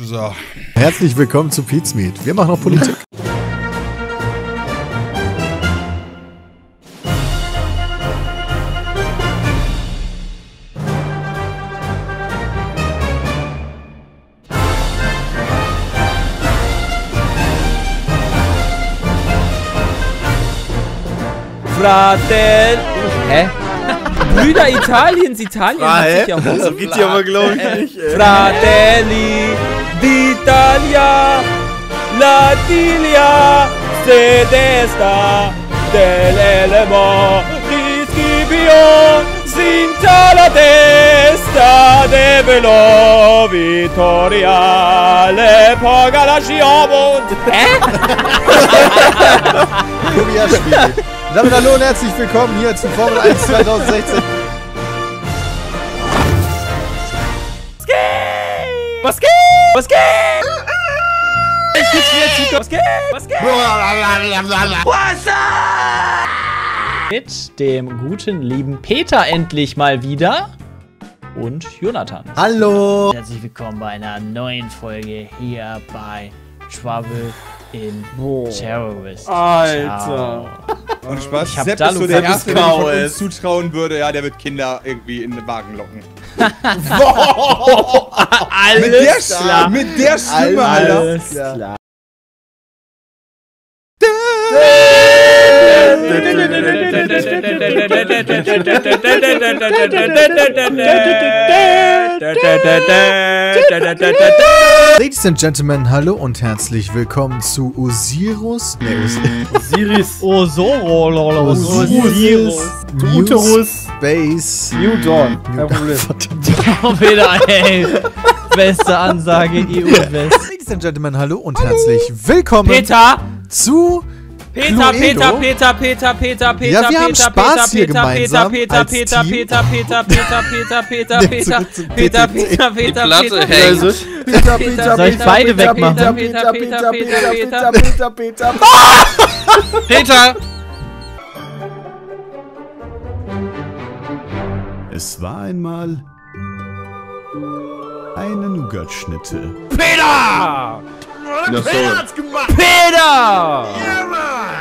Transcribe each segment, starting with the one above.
So. Herzlich willkommen zu PietSmiet. Wir machen auch Politik. Fratel... Hä? Brüder Italiens, Italien hat sich ja auch so geht hier aber, glaube ich, nicht. Fratelli d'Italia, l'Italia sedesta dell'elemo riscipio sinta la testa de velo vittoria le poga la sciobund. Hä? Damit hallo und herzlich willkommen hier zu Formel 1 2016. Was geht? Was geht? Was geht? Was geht? Was geht? Was geht? Mit dem guten lieben Peter endlich mal wieder und Jonathan. Hallo! Herzlich willkommen bei einer neuen Folge hier bei Travel. In Terrorist. Alter. Ciao. Und Spaß, ich hab Sepp ist so der Erste, den ich von uns zutrauen würde, ja, der wird Kinder irgendwie in den Wagen locken. Wow. Alles klar. Mit der Stimme, Alter. Alles klar. Ladies and Gentlemen, hallo und herzlich willkommen zu Osiris. Osiris. Osiris. New Space. New Dawn. Wieder, ey. Beste Ansage, EU-West. Ladies and Gentlemen, hallo und herzlich willkommen zu... Peter, ja, wir haben Spaß hier gemeinsam als Team. Peter! Es war einmal eine Nougat-Schnitte. Peter! Peter!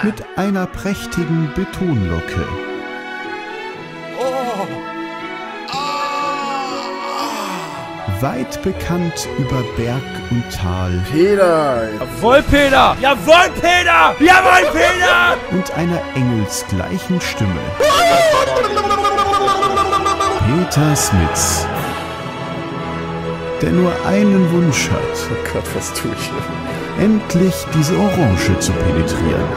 Mit einer prächtigen Betonlocke. Weit bekannt über Berg und Tal. Peter! Jawohl, Peter! Jawohl, Peter! Jawohl, Peter! Und einer engelsgleichen Stimme. Peter Smits. Der nur einen Wunsch hat. Oh Gott, was tue ich hier? Endlich diese Orange zu penetrieren.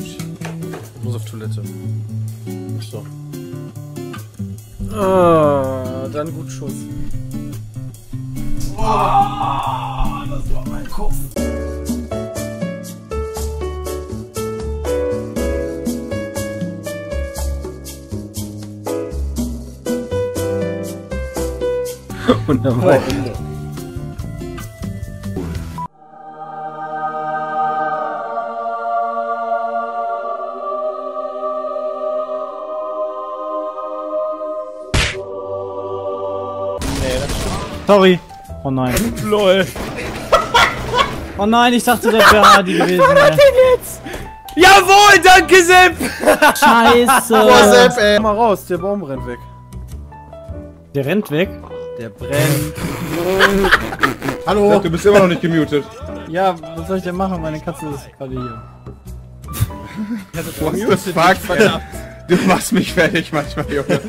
Ich muss auf Toilette. Ach so. Ah, dann gut Schuss. Wow. Das war mein Kopf. Wunderbar. Sorry. Oh nein. Lol. Oh nein, ich dachte, das wäre Hardy gewesen. Was war das denn jetzt? Jawohl, danke, Sepp! Scheiße! Boah, Sepp, ey! Komm mal raus, der Baum rennt weg. Der rennt weg? Der brennt. Hallo! Sepp, du bist immer noch nicht gemutet. Ja, was soll ich denn machen? Meine Katze ist gerade hier. What the fuck? Du machst mich fertig manchmal, Junge.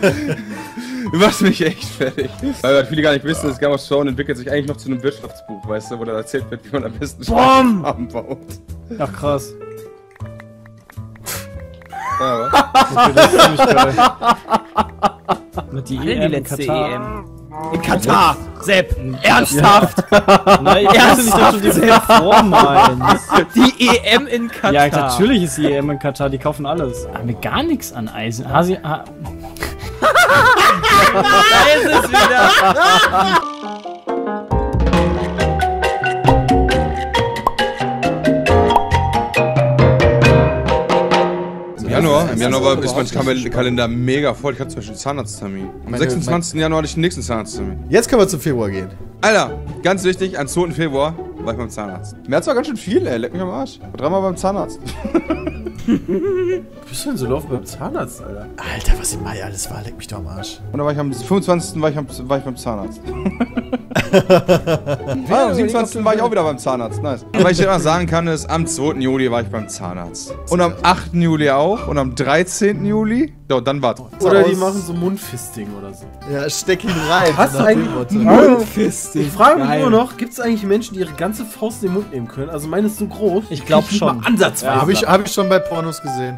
Du machst mich echt fertig. Weil viele gar nicht wissen, dass Game of Thrones entwickelt sich eigentlich noch zu einem Wirtschaftsbuch, weißt du, wo da erzählt wird, wie man am besten Schweinefarben baut. Ach krass. Ja, was? Das ist ziemlich geil. Mit die EM in Katar. In Katar! Sepp! Ernsthaft! Nein, ich dachte nicht, dass du die Sepp vormeinst. Die EM in Katar. Ja, natürlich ist die EM in Katar, die kaufen alles. Haben wir gar nichts an Eisen. Da ist es wieder! Im Januar ist mein Kalender mega voll. Ich hatte zum Beispiel einen Zahnarzttermin. Am 26. Januar hatte ich den nächsten Zahnarzttermin. Jetzt können wir zum Februar gehen. Alter, ganz wichtig, am 2. Februar war ich beim Zahnarzt. März war ganz schön viel, ey. Leck mich am Arsch. War dreimal beim Zahnarzt. Was bist du denn so laufen beim Zahnarzt, Alter? Alter, was im Mai alles war, leck mich doch am Arsch. Und dann war ich am 25. war ich beim Zahnarzt. Ja, am 27. war ich auch wieder beim Zahnarzt, nice. Aber was ich immer sagen kann ist, am 2. Juli war ich beim Zahnarzt. Und am 8. Juli auch und am 13. Juli. Ja, dann war's. Oder die machen so Mundfisting oder so. Ja, steck ihn rein. Hast du eigentlich Mundfisting? Ich frage mich nur noch, gibt es eigentlich Menschen, die ihre ganze Faust in den Mund nehmen können? Also meine ist so groß. Ich glaube schon. Ansatzweise. Ja, hab ich schon bei Pornos gesehen.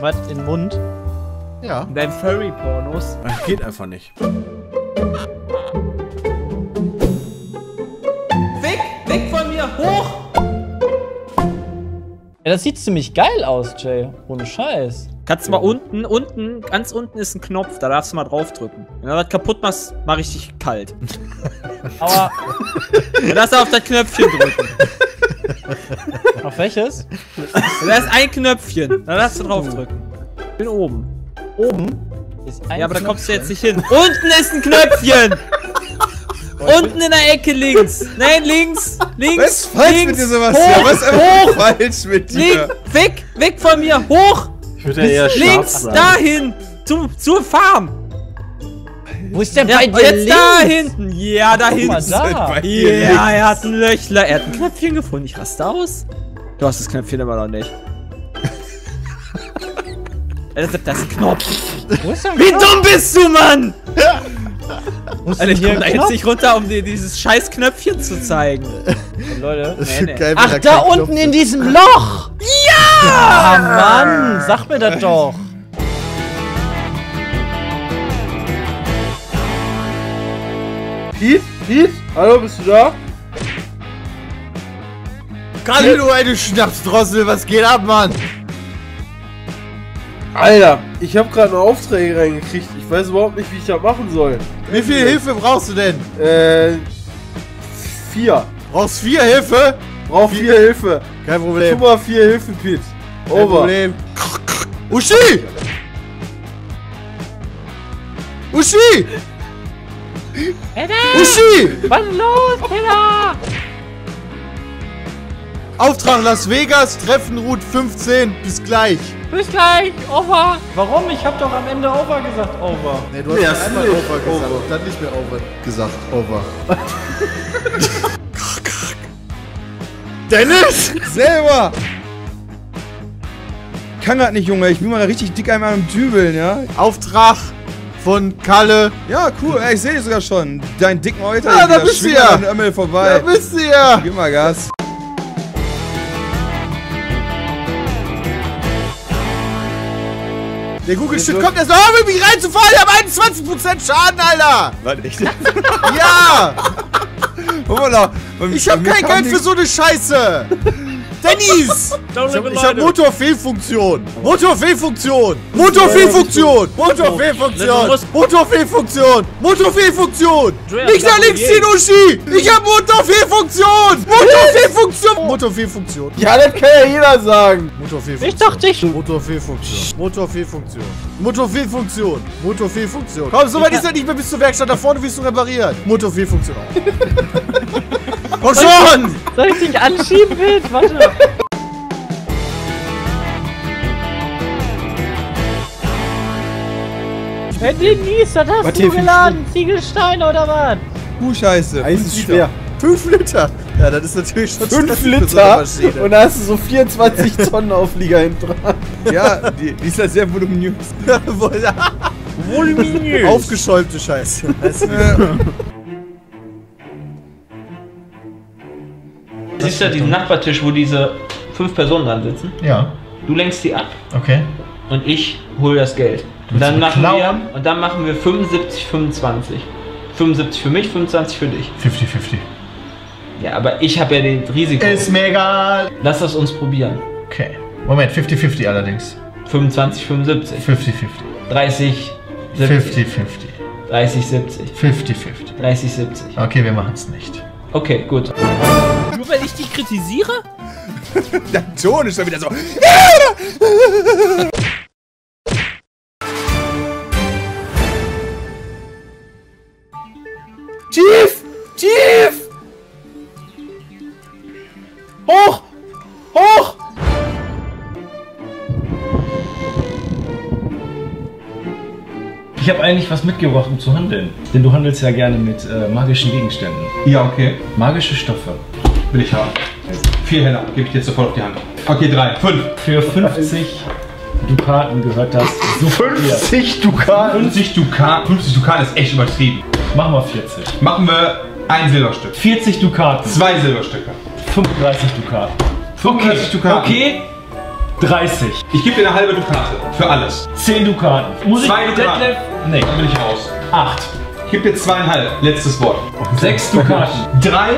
Was, in den Mund? Ja. In deinen Furry-Pornos? Das geht einfach nicht. Weg von mir, hoch! Ja, das sieht ziemlich geil aus, Jay. Ohne Scheiß. Kannst du mal unten, ganz unten ist ein Knopf, da darfst du mal draufdrücken. Wenn du das kaputt machst, mach ich dich kalt. Aber dann darfst du auf das Knöpfchen drücken. Auf welches? Da ist ein Knöpfchen, da darfst du draufdrücken. Ich bin oben. Oben? Ist ein ja, aber Knöpfchen. Da kommst du jetzt nicht hin. Unten ist ein Knöpfchen! Unten in der Ecke links. Nein, links. Was ist falsch links, mit dir, Sebastian? Hoch, was ist hoch, falsch mit dir? Weg von mir, hoch! Ich würde ja eher links, dahin, zur Farm. Wo ist der bei dir jetzt links? Da hinten. Ja, da hinten. Da. Ja, er hat ein Löchler. Er hat ein Knöpfchen gefunden. Ich raste aus. Du hast das Knöpfchen aber noch nicht. Das ist ein Knopf. Wo ist der Knopf? Wie dumm bist du, Mann? Alter, ich komm da jetzt nicht runter, um dir dieses scheiß Knöpfchen zu zeigen. Leute, nee. Geil, ach, da unten in diesem Loch! Ja! Ah, Mann, sag mir das doch. Piet? Hallo, bist du da? Hallo, du eine Schnapsdrossel, was geht ab, Mann? Alter, ich habe gerade eine Aufträge reingekriegt. Ich weiß überhaupt nicht, wie ich das machen soll. Wie viel Hilfe brauchst du denn? 4. Brauchst 4 Hilfe? Brauch 4 Hilfe. Kein Problem. Super 4 Hilfen, Piet. Over. Kein Problem. Uschi! Hedda! Uschi! Was ist los, Hedda? Auftrag Las Vegas, Treffen Route 15, bis gleich. Bis gleich, over. Warum? Ich hab doch am Ende over gesagt, over. Nee, du hast ja einmal over gesagt, dann nicht mehr over gesagt, over. Dennis! Selber! Kann grad nicht, Junge, ich bin mal richtig dick einmal am Dübeln, ja? Auftrag von Kalle. Ja, cool, ey, ich seh dich sogar schon. Dein dicken Euter. Ah, da bist du ja! Da bist du ja! Gib mal Gas. Der Google-Stück kommt erst noch, hör mich reinzufahren, ich hab 21% Schaden, Alter! Was, echt? Ja! Ich hab kein Geld für so eine Scheiße! Dennis! Ich hab Motorfehlfunktion! Motorfehlfunktion! Motorfehlfunktion! Motorfehlfunktion! Motorfehlfunktion! Motorfehlfunktion! Nicht nach links ziehen, Uschi! Ich hab Motorfehlfunktion! Motorfehlfunktion! Motorfehlfunktion! Ja, das kann ja jeder sagen! Motorfehlfunktion! Ich dachte ich! Motorfehlfunktion! Motorfehlfunktion! Motorfehlfunktion! Motorfehlfunktion! Komm, so weit ist er nicht mehr bis zur Werkstatt, da vorne wirst du repariert! Motorfehlfunktion! Komm schon! Soll ich dich anschieben, Piet? Warte. Wenn den niest, dann hast du geladen. Ziegelsteine oder was? Scheiße. Eis ist schwer. 5 Liter! Ja, das ist natürlich schon 5 Liter! So und da hast du so 24 Tonnen Auflieger hinten dran. Ja, die ist ja sehr voluminös. Voluminös! Aufgeschäumte Scheiße. Siehst du ja diesen Nachbartisch, wo diese 5 Personen dran sitzen? Ja. Du lenkst die ab. Okay. Und ich hol das Geld. Und dann machen wir 75, 25. 75 für mich, 25 für dich. 50-50. Ja, aber ich habe ja den Risiko. Ist mir egal. Lass das uns probieren. Okay. Moment, 50-50 allerdings. 25, 75. 50-50. 30, 70. 50-50. 30, 70. 50-50. 30, 70. Okay, wir machen es nicht. Okay, gut. Nur weil ich die kritisiere? Der Ton ist schon wieder so. Tief! Tief! Hoch! Hoch! Ich habe eigentlich was mitgebracht, um zu handeln. Denn du handelst ja gerne mit magischen Gegenständen. Ja, okay. Magische Stoffe. Will ich haben. Viel heller. Gebe ich dir sofort auf die Hand. Okay, 3, 5. Für 50 Dukaten gehört das. So 50 Dukaten? 50 Dukaten. 50 Dukaten ist echt übertrieben. Machen wir 40. Machen wir ein Silberstück. 40 Dukaten. 2 Silberstücke. 35 Dukaten. 35 okay. Dukaten. Okay. 30. Ich gebe dir eine halbe Dukate. Für alles. 10 Dukaten. Muss 2 ich Dukaten. Nee. Dann bin ich raus. 8. Ich gebe dir 2,5. Letztes Wort. 6 Dukaten. 3.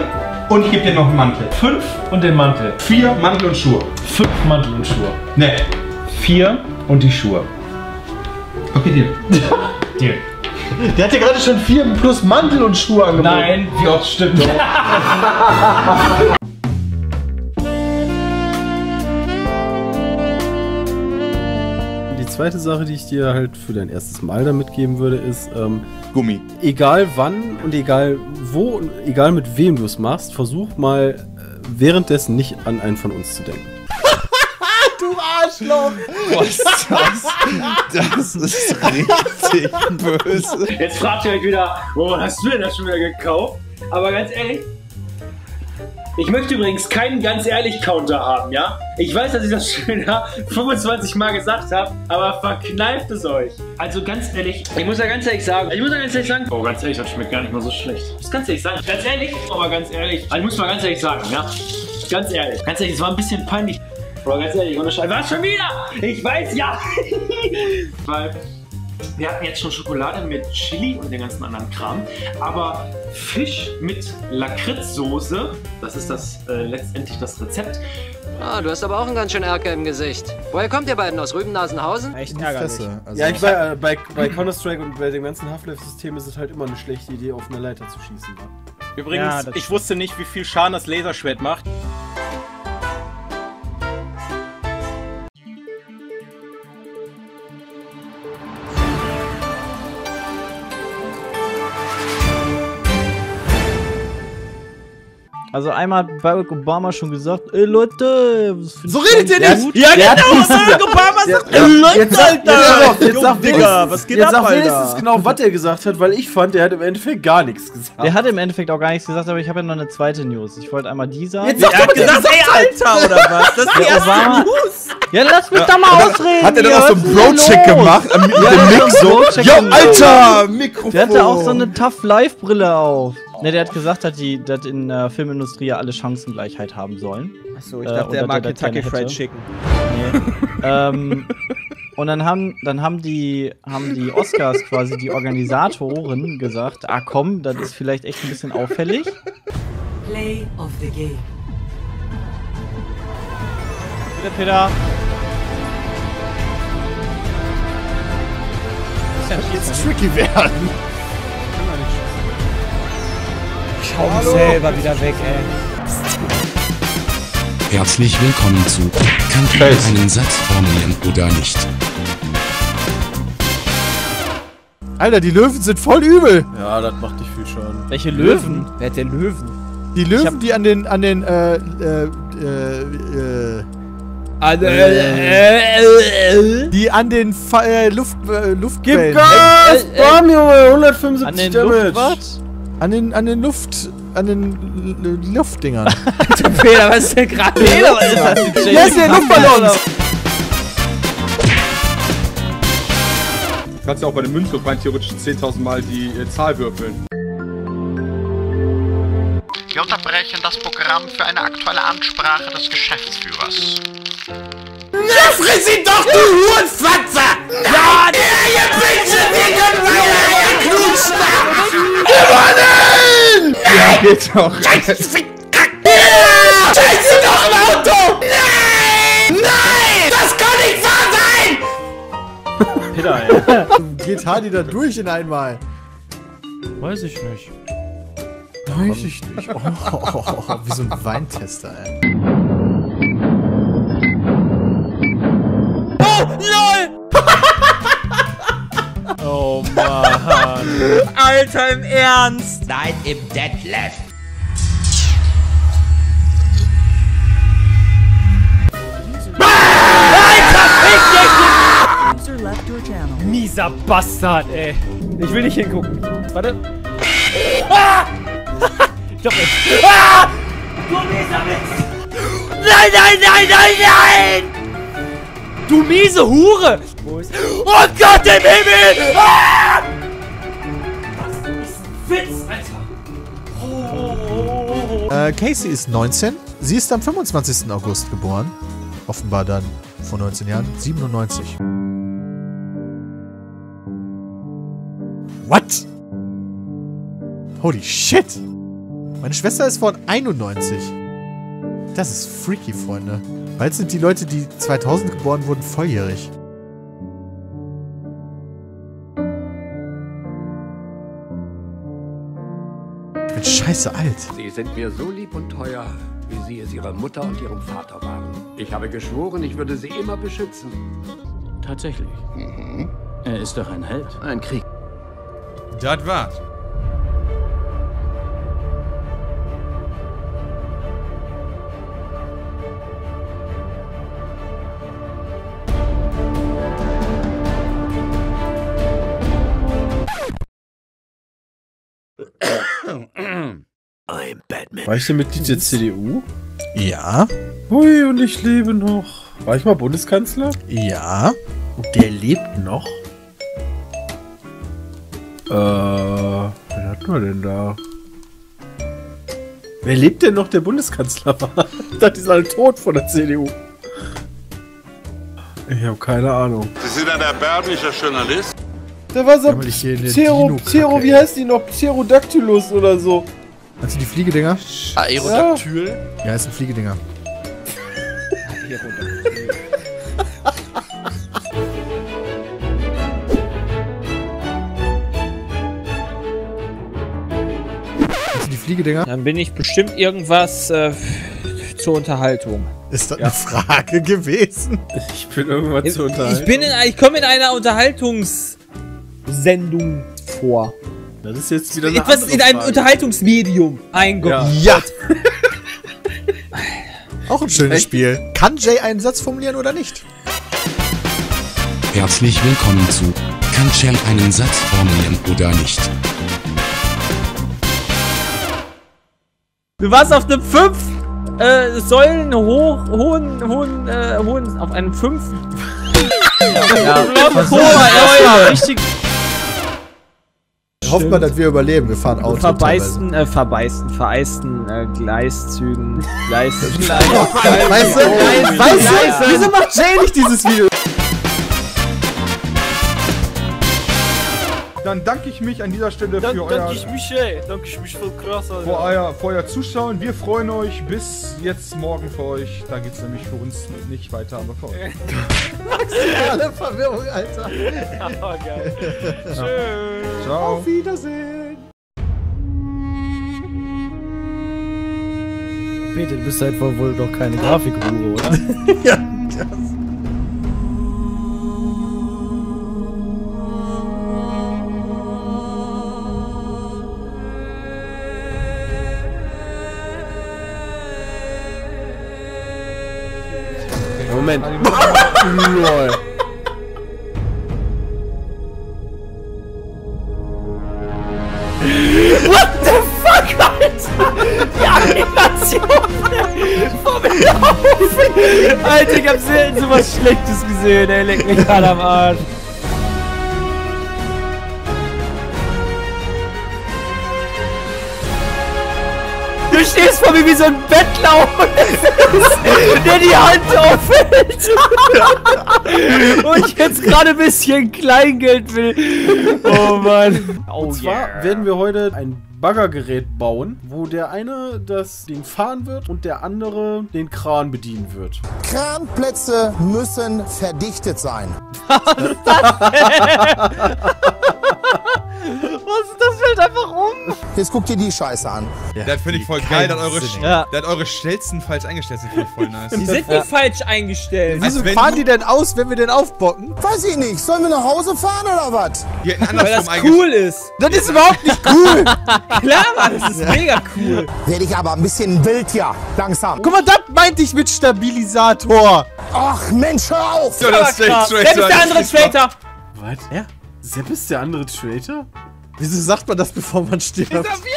Und ich gebe dir noch einen Mantel. 5 und den Mantel. 4 Mantel und Schuhe. 5 Mantel und Schuhe. Nee. 4 und die Schuhe. Okay, Deal. Deal. Der hat ja gerade schon 4 plus Mantel und Schuhe angeboten. Nein, wie oft stimmt doch. Die zweite Sache, die ich dir halt für dein erstes Mal da mitgeben würde, ist Gummi. Egal wann und egal wo und egal mit wem du es machst, versuch mal währenddessen nicht an einen von uns zu denken. Du Arschloch! Das ist richtig böse. Jetzt fragt ihr euch wieder, wo hast du denn das schon wieder gekauft? Aber ganz ehrlich, ich möchte übrigens keinen ganz ehrlich Counter haben, ja? Ich weiß, dass ich das schon 25 Mal gesagt habe, aber verkneift es euch. Also ganz ehrlich, ich muss ja ganz ehrlich sagen, oh, ganz ehrlich, das schmeckt gar nicht mal so schlecht. Ich muss ganz ehrlich sagen, ganz ehrlich, es war ein bisschen peinlich. Aber ganz ehrlich, ohne Scheiß, war schon wieder? Ich weiß, ja! Weil wir hatten jetzt schon Schokolade mit Chili und den ganzen anderen Kram, aber Fisch mit Lakritzsoße, das ist das letztendlich das Rezept. Ah, du hast aber auch einen ganz schönen Erker im Gesicht. Woher kommt ihr beiden? Aus Rüben-Nasenhausen? Echt ärgerlich. Also ja, ich war, bei Counter-Strike und bei dem ganzen Half-Life-System ist es halt immer eine schlechte Idee, auf eine Leiter zu schießen. Übrigens, ja, ich wusste nicht, wie viel Schaden das Laserschwert macht. Also einmal hat Barack Obama schon gesagt, ey Leute, so redet ihr nicht! Ja genau, Barack Obama sagt, ey Leute, Alter! Jetzt sagt Digga, was geht ab, Alter? Jetzt sagt wenigstens genau, was er gesagt hat, weil ich fand, er hat im Endeffekt gar nichts gesagt. Er hat im Endeffekt auch gar nichts gesagt, aber ich habe ja noch eine zweite News. Ich wollte einmal die sagen. Jetzt sagt er gesagt, ey Alter, oder was? Das ist die erste News! Ja, lass mich doch mal ausreden! Hat er dann auch so einen Bro-Check gemacht? Mit dem Mic so? Ja, Alter, Mikrofon! Der hatte auch so eine Tough-Life-Brille auf. Ne, der hat gesagt, dass in der Filmindustrie ja alle Chancengleichheit haben sollen. Achso, ich dachte, der mag Kentucky Fried Chicken. Nee. Und dann haben die Oscars quasi, die Organisatoren, gesagt, ah komm, das ist vielleicht echt ein bisschen auffällig. Play of the Game. Bitte, Peter. Das kann jetzt tricky werden. Komm selber wieder weg, ey. Herzlich willkommen zu. Kannst du einen Satz formulieren oder nicht? Alter, die Löwen sind voll übel. Ja, das macht nicht viel Schaden. Welche Löwen? Wer hat denn Löwen? Die Löwen, die an den Luftbällen. Gib Gas! Bam, Junge, 175 Damage. An den Luftdingern. Du Peter, was ist denn gerade? Peter, was ist das? Hier ist der Luftballon! Du kannst ja auch bei dem Münzwurf rein theoretisch 10.000 Mal die Zahl würfeln. Wir unterbrechen das Programm für eine aktuelle Ansprache des Geschäftsführers. Na, friss ihn doch, du Hurenfatze! Ja, ihr Bitches, ihr könnt weiter knutschen! Gewonnen! Ja, geht doch! Scheiße, fick! Ja! Scheiße, doch im Auto! Nein! Nein! Das kann nicht wahr sein! Peter, ey. Geht Hardy da durch in einmal? Weiß ich nicht. Weiß ich nicht. Oh, wie so ein Weintester, ey. Oh Mann. Alter, im Ernst? Nein, im Deadlift. Mieser Bastard, ey. Ich will nicht hingucken. Warte. Ah! Ich glaub nicht. Ah! Du mieser Mist! Nein, nein, nein, nein, nein! Du miese Hure! Wo ist... Oh Gott im Himmel! Ah! Das ist ein Witz, Alter. Oh. Casey ist 19. Sie ist am 25. August geboren. Offenbar dann vor 19 Jahren. 97. What? Holy shit! Meine Schwester ist von 91. Das ist freaky, Freunde. Bald sind die Leute, die 2000 geboren wurden, volljährig. Ich bin scheiße alt. Sie sind mir so lieb und teuer, wie sie es ihrer Mutter und ihrem Vater waren. Ich habe geschworen, ich würde sie immer beschützen. Tatsächlich. Mhm. Er ist doch ein Held. Ein Krieg. Das war's. I'm Batman. War ich denn Mitglied der CDU? Ja. Hui, und ich lebe noch. War ich mal Bundeskanzler? Ja. Und der lebt noch? Wen hatten wir denn da? Wer lebt denn noch, der Bundeskanzler war? Ich dachte, die sind alle tot von der CDU. Ich habe keine Ahnung. Sie sind ein erbärmlicher Journalist. Da war so Ptero, wie heißt die noch? Pterodactylus oder so. Also die Fliegedinger? Aerodactyl? Ja, ist ein Fliegedinger. Aerodactyl. Dann bin ich bestimmt irgendwas zur Unterhaltung. Ist das ja eine Frage gewesen? Ich bin irgendwas zur Unterhaltung. Ich komme in einer Unterhaltungssendung vor. Das ist jetzt wieder eine etwas in einem Frage. Unterhaltungsmedium. Mein Gott. Ja. Auch ein schönes Spiel. Kann Jay einen Satz formulieren oder nicht? Herzlich willkommen zu Kann Jay einen Satz formulieren oder nicht? Du warst auf einem 5 Säulen hohen, auf einem 5. Ja, richtig. Hofft man, dass wir überleben. Wir fahren Auto. Verbeißten Gleiszügen. Gleiszügen. Weißt du? Wieso macht Jay nicht dieses Video? Dann danke ich mich an dieser Stelle für euer... Danke ich mich voll krass, Alter. Für euer Zuschauen. Wir freuen euch bis jetzt morgen für euch. Da geht's nämlich für uns nicht weiter, aber für euch. Maximale Verwirrung, Alter. Oh, geil. Tschüss. Ja. Ciao. Auf Wiedersehen. Peter, du bist halt wohl doch keine Grafikguru, oder? Ja, das... Moment. Lol. What the fuck, Alter? Die Animation vom Laufen. Alter, ich hab selten sowas Schlechtes gesehen. Ey, leck mich gerade am Arsch. Du stehst vor mir wie so ein Bettler, der die Hand aufhält und ich jetzt gerade ein bisschen Kleingeld will. Oh Mann. Und zwar werden wir heute ein Baggergerät bauen, wo der eine das Ding fahren wird und der andere den Kran bedienen wird. Kranplätze müssen verdichtet sein. Was ist das denn? Was? Das fällt einfach um. Jetzt guckt ihr die Scheiße an. Ja, das finde ich voll geil. Das hat eure Stelzen falsch eingestellt. Das finde ich voll nice. Die sind nicht falsch eingestellt. Wieso fahren die denn aus, wenn wir den aufbocken? Weiß ich nicht. Sollen wir nach Hause fahren oder was? Weil das cool ist. Das ist überhaupt nicht cool. Klar, Mann, das ist mega cool. Werde ich aber ein bisschen wild hier. Langsam. Guck mal, das meinte ich mit Stabilisator. Ach Mensch, hör auf. Ja, das Sepp ist der andere Traitor. Was? Ja. Sepp ist der andere Traitor? Wieso sagt man das, bevor man stirbt? Ist er wirklich?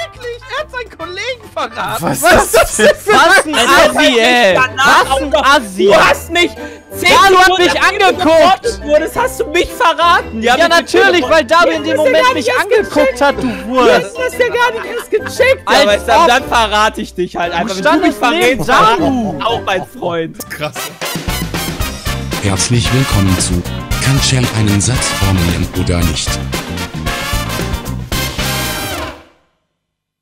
Er hat seinen Kollegen verraten. Was ist das denn für ein Assi, ey? Was ein Assi. Du hast mich 10 Sekunden angeguckt. Das hast du mich verraten. Ja, natürlich, weil David in dem Moment mich angeguckt hat, du Wurst. Du hast das ja gar nicht erst gecheckt. Alter, dann verrate ich dich halt einfach. Wenn du mich verrätst, auch mein Freund. Krass. Herzlich willkommen zu Kann Champ einen Satz formulieren oder nicht?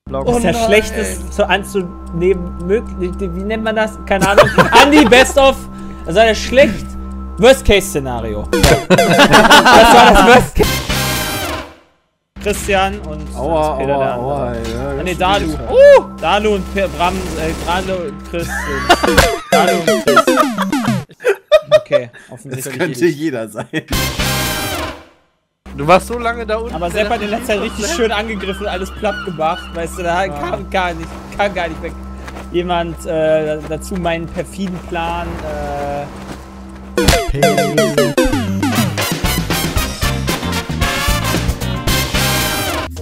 Das ist der schlechteste anzunehmen möglich. Wie nennt man das? Keine Ahnung. Andy, best of. Das war der schlecht Worst-Case-Szenario. Das war das Worst-Case. Christian und Peter der andere. Ja, ne, Dalu. Dalu und Bram. Dalu und Chris. Dalu und Chris. Okay, offensichtlich. Das könnte jeder sein. Du warst so lange da unten. Aber Sepp hat in letzter Zeit richtig schön angegriffen und alles platt gemacht. Weißt du, da kam gar nicht weg. Jemand dazu meinen perfiden Plan.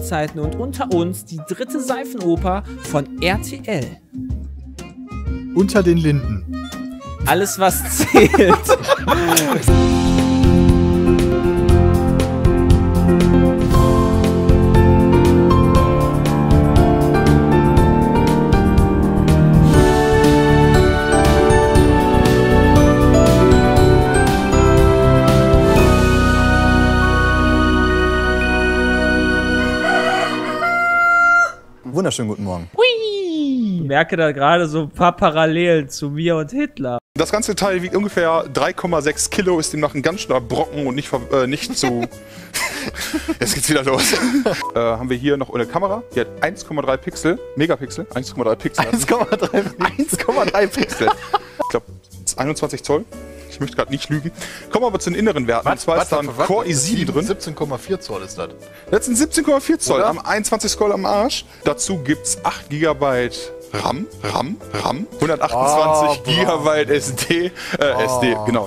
Zeiten und unter uns die dritte Seifenoper von RTL. Unter den Linden. Alles, was zählt. Wunderschönen guten Morgen. Hui. Ich merke da gerade so ein paar Parallelen zu mir und Hitler. Das ganze Teil wiegt ungefähr 3,6 Kilo, ist demnach ein ganz schöner Brocken und nicht so... Jetzt geht's wieder los. Haben wir hier noch eine Kamera, die hat 1,3 Pixel, Megapixel, 1,3 Pixel. 1,3 Pixel. Ich glaube, 21 Zoll. Ich möchte gerade nicht lügen. Kommen wir aber zu den inneren Werten. Und zwar ist da ein Core i7 drin. 17,4 Zoll ist das. Das sind 17,4 Zoll, am 21 Zoll am Arsch. Dazu gibt's 8 GB... RAM, 128 GB SD,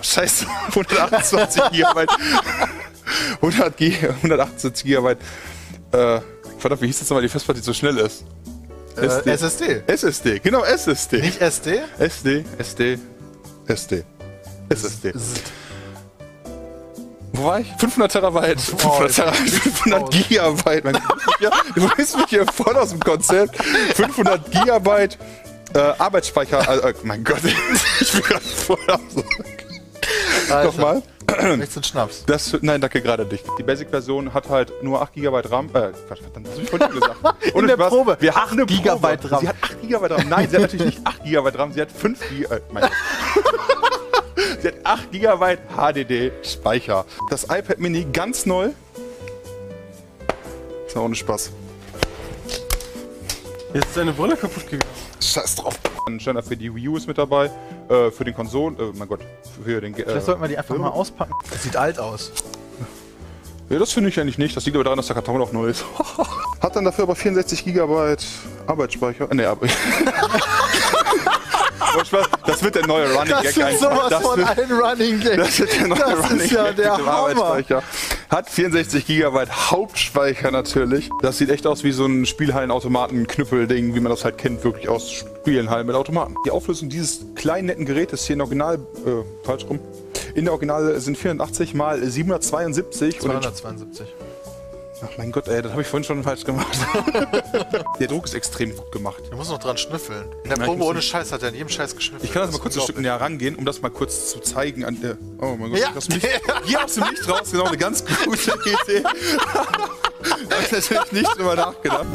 scheiße, 128 GB, 128 GB, verdammt, wie hieß das nochmal, die Festplatte, die so schnell ist? SSD, genau, SSD. Nicht SD? SSD. Wo war ich? 500 Gigabyte. Du bist mich hier voll aus dem Konzept. 500 Gigabyte Arbeitsspeicher. Mein Gott, ich bin gerade voll aus dem Konzept. Nochmal. Nichts und Schnaps. Nein, danke, gerade dich. Die Basic-Version hat halt nur 8 GB RAM. Quatsch, verdammt, das hab ich vorhin gesagt. Und in der Probe. Wir haben 8 GB RAM. Sie hat 8 GB RAM. Nein, sie hat natürlich nicht 8 GB RAM. Sie hat 5 GB. Mein Gott. Sie hat 8 GB HDD-Speicher. Das iPad Mini ganz neu. Ist ja ohne Spaß. Jetzt ist deine Wolle kaputt gegangen. Scheiß drauf. Ein Ständer für die Wii U ist mit dabei. Für den Konsolen. Mein Gott. Für den. Vielleicht sollten wir die einfach mal auspacken. Das sieht alt aus. Ja, das finde ich eigentlich nicht. Das liegt aber daran, dass der Karton auch neu ist. Hat dann dafür aber 64 GB Arbeitsspeicher. Das wird der neue Running Gag. Das wird der neue Running Gag mit dem Arbeitsspeicher. Hat 64 GB Hauptspeicher natürlich. Das sieht echt aus wie so ein Spielhallenautomaten-Knüppel-Ding, wie man das halt kennt, wirklich aus Spielhallen mit Automaten. Die Auflösung dieses kleinen netten Gerätes hier in Original, falsch rum, in der Original sind 480 x 772. 272. Ach mein Gott, ey, das habe ich vorhin schon falsch gemacht. Der Druck ist extrem gut gemacht. Du musst noch dran schnüffeln. In der Probe ohne Scheiß hat er an jedem Scheiß geschnüffelt. Ich kann das mal kurz ein Stück näher rangehen, um das mal kurz zu zeigen. Oh mein Gott, ja. Hier hast du Licht raus, genau, eine ganz gute Idee. Da habe ich natürlich nicht drüber nachgedacht.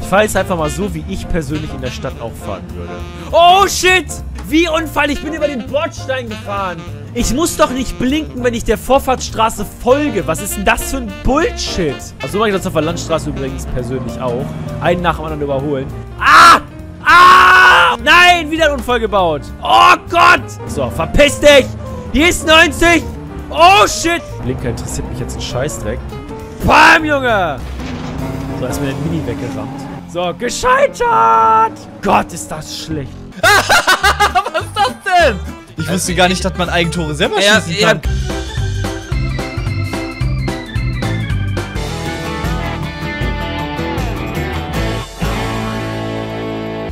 Ich fahre jetzt einfach mal so, wie ich persönlich in der Stadt auch fahren würde. Oh shit! Wie Unfall, ich bin über den Bordstein gefahren. Ich muss doch nicht blinken, wenn ich der Vorfahrtsstraße folge. Was ist denn das für ein Bullshit? Achso, mache ich das auf der Landstraße übrigens persönlich auch. Einen nach dem anderen überholen. Ah! Ah! Nein, wieder ein Unfall gebaut. Oh Gott! So, verpiss dich! Hier ist 90! Oh shit! Blinker interessiert mich jetzt ein Scheißdreck. Bam, Junge! So, ist mir der Mini weggerammt. So, gescheitert! Gott, ist das schlecht. Was ist das denn? Ich wusste gar nicht, dass man Eigentore selber schießen kann.